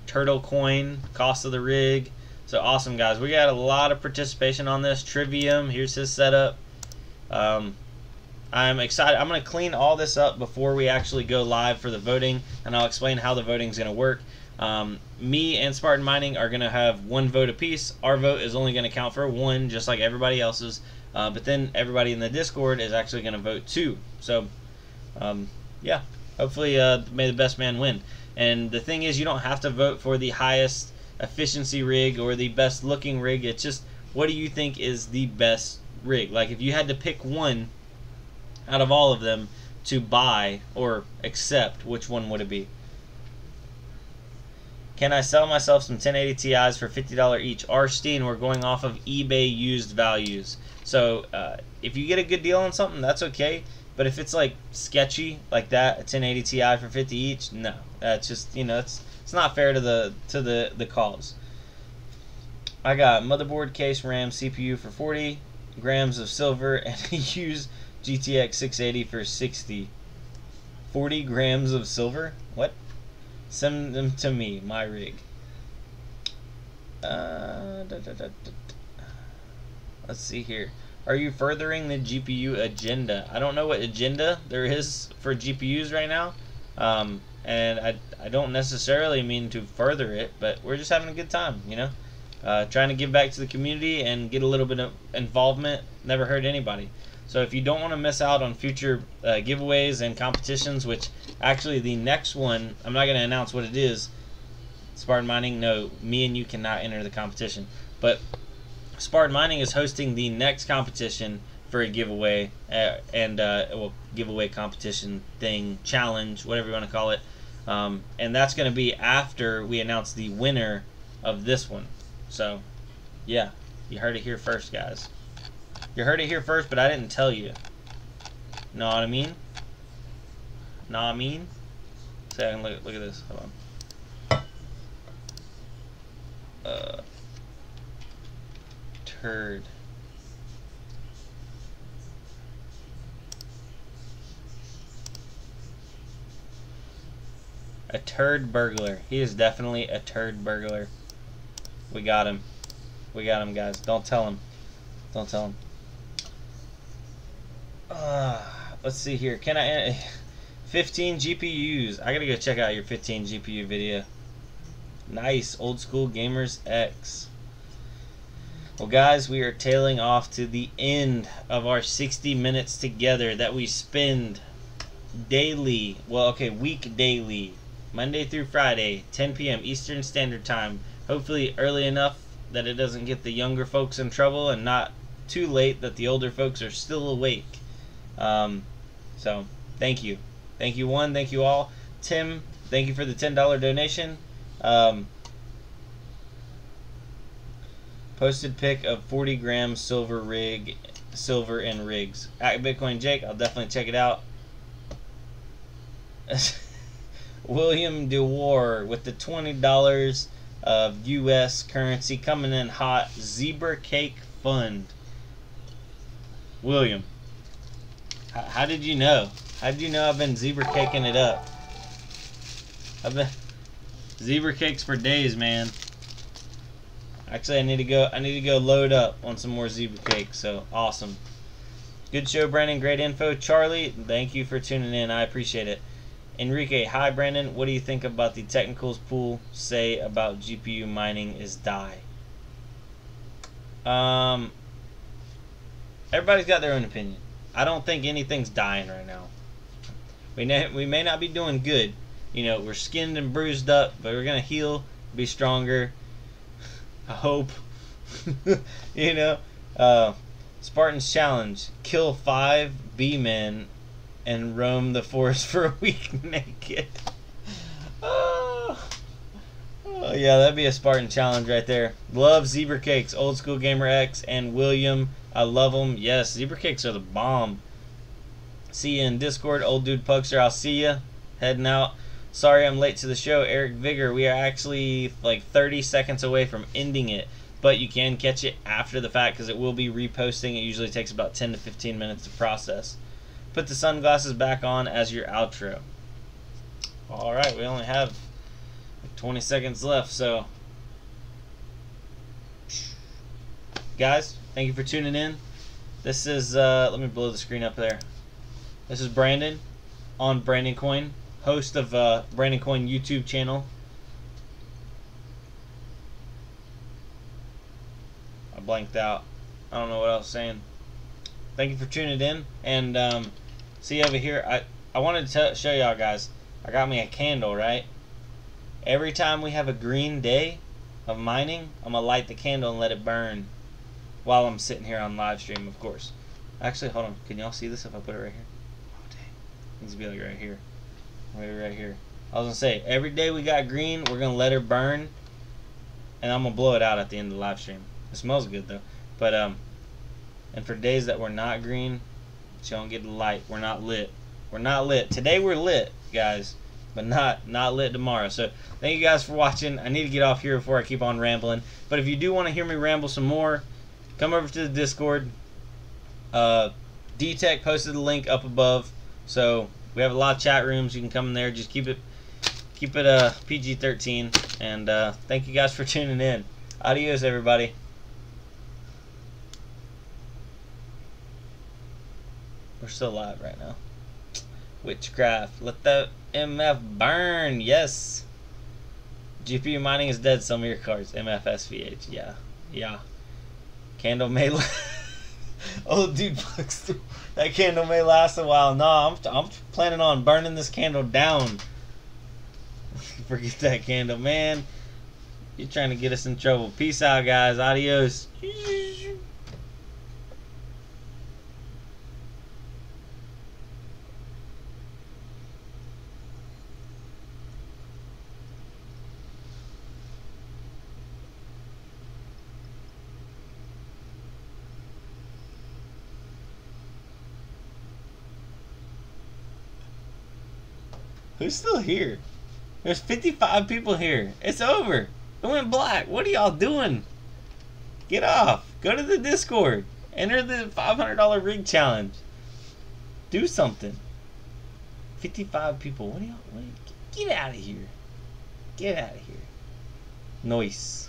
Turtle coin, cost of the rig. So awesome, guys. We got a lot of participation on this. Trivium, here's his setup. Um, I'm excited. I'm going to clean all this up before we actually go live for the voting, and I'll explain how the voting is going to work. Um, me and Spartan Mining are going to have one vote apiece. Our vote is only going to count for one, just like everybody else's. Uh, but then everybody in the Discord is actually going to vote too. So, um, yeah. hopefully uh, may the best man win. And the thing is, you don't have to vote for the highest efficiency rig or the best looking rig. It's just, what do you think is the best rig? Like, if you had to pick one out of all of them to buy or accept, which one would it be? Can I sell myself some ten eighty Ti's for fifty dollars each? Arstein, we're going off of eBay used values. So uh, if you get a good deal on something, that's okay. But if it's like sketchy like that, a ten eighty Ti for fifty each, no, that's just, you know, it's it's not fair to the to the the cause. I got motherboard, case, RAM, C P U for forty grams of silver and a used G T X six eighty for sixty. forty grams of silver? What? Send them to me, my rig. Uh, da, da, da, da, da. Let's see here. Are you furthering the G P U agenda? I don't know what agenda there is for G P Us right now, um, and I, I don't necessarily mean to further it, but we're just having a good time, you know? Uh, trying to give back to the community and get a little bit of involvement. Never hurt anybody. So if you don't want to miss out on future uh, giveaways and competitions, which actually the next one, I'm not going to announce what it is, Spartan Mining, no, me and you cannot enter the competition, but Spartan Mining is hosting the next competition for a giveaway uh, and uh, well, giveaway competition thing, challenge, whatever you want to call it, um, and that's going to be after we announce the winner of this one. So yeah, you heard it here first, guys. You heard it here first, but I didn't tell you. Know what I mean? Know what I mean? So I can look, look at this. Hold on. Uh. Turd. A turd burglar. He is definitely a turd burglar. We got him. We got him, guys. Don't tell him. Don't tell him. Uh, let's see here. Can I... fifteen G P Us. I gotta go check out your fifteen G P U video. Nice. Old School Gamers X. Well, guys, we are tailing off to the end of our sixty minutes together that we spend daily. Well, okay, week daily. Monday through Friday, ten P M Eastern Standard Time. Hopefully early enough that it doesn't get the younger folks in trouble, and not too late that the older folks are still awake. Um, so thank you. Thank you, one. Thank you all. Tim, thank you for the ten dollar donation. Um, posted pic of forty gram silver rig, silver and rigs. At Bitcoin Jake, I'll definitely check it out. William DeWar with the twenty dollars of U S currency coming in hot. Zebra Cake Fund. William, how did you know? How did you know I've been zebra caking it up? I've been zebra cakes for days, man. Actually, I need to go. I need to go load up on some more zebra cakes. So awesome, good show, Brandon. Great info, Charlie. Thank you for tuning in. I appreciate it. Enrique, hi, Brandon. What do you think about the technicals pool say about G P U mining is die? Um, everybody's got their own opinion. I don't think anything's dying right now. We may, we may not be doing good. You know, we're skinned and bruised up, but we're going to heal, be stronger. I hope. You know, uh, Spartan's challenge. Kill five B-men and roam the forest for a week naked. Oh. Oh, yeah, that'd be a Spartan challenge right there. Love zebra cakes, Old School Gamer X, and William. I love them. Yes, zebra cakes are the bomb. See you in Discord, old dude Pugster. I'll see ya. Heading out. Sorry I'm late to the show, Eric Vigor. We are actually like thirty seconds away from ending it, but you can catch it after the fact because it will be reposting. It usually takes about ten to fifteen minutes to process. Put the sunglasses back on as your outro. All right, we only have like twenty seconds left, so guys, thank you for tuning in. This is, uh, let me blow the screen up there. This is Brandon on Brandon Coin, host of uh, Brandon Coin YouTube channel. I blanked out. I don't know what I was saying. Thank you for tuning in, and um, see you over here. I I wanted to tell, show y'all guys, I got me a candle, right? Every time we have a green day of mining, I'm gonna light the candle and let it burn while I'm sitting here on live stream, of course. Actually, hold on, can y'all see this if I put it right here? Oh dang, needs to be like right here, maybe right here. I was gonna say, every day we got green, we're gonna let her burn, and I'm gonna blow it out at the end of the live stream. It smells good though, but um, and for days that we're not green, she don't get the light. We're not lit. We're not lit. Today we're lit, guys, but not not lit tomorrow. So thank you guys for watching. I need to get off here before I keep on rambling. But if you do want to hear me ramble some more, come over to the Discord. Uh, D Tech posted the link up above, so we have a lot of chat rooms. You can come in there. Just keep it. Keep it uh, P G thirteen, and uh, thank you guys for tuning in. Adios, everybody. We're still live right now. Witchcraft. Let the M F burn. Yes. G P U mining is dead. Some of your cards. M F S V H. Yeah. Yeah. Candle may last. Old dude bucks. That candle may last a while. No, I'm, I'm planning on burning this candle down. Forget that candle, man. You're trying to get us in trouble. Peace out, guys. Adios. Who's still here? There's fifty-five people here. It's over. It went black. What are y'all doing? Get off. Go to the Discord. Enter the five hundred dollar rig challenge. Do something. fifty-five people. What are y'all? Get out of here. Get out of here. Noise.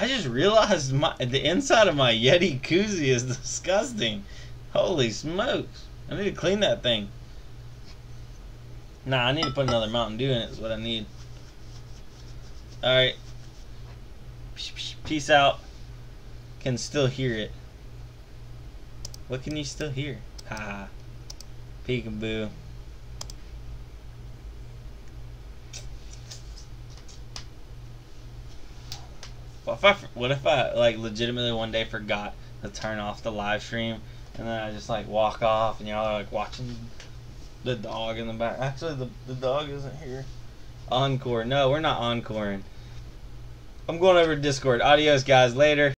I just realized my, the inside of my Yeti koozie is disgusting. Holy smokes. I need to clean that thing. Nah, I need to put another Mountain Dew in it is what I need. Alright. Peace out. Can still hear it. What can you still hear? Ha. Peekaboo. What if, I, what if I like legitimately one day forgot to turn off the live stream and then I just like walk off and y'all are like watching the dog in the back. Actually the, the dog isn't here. Encore. No, we're not encoring. I'm going over to Discord. Adios guys. Later.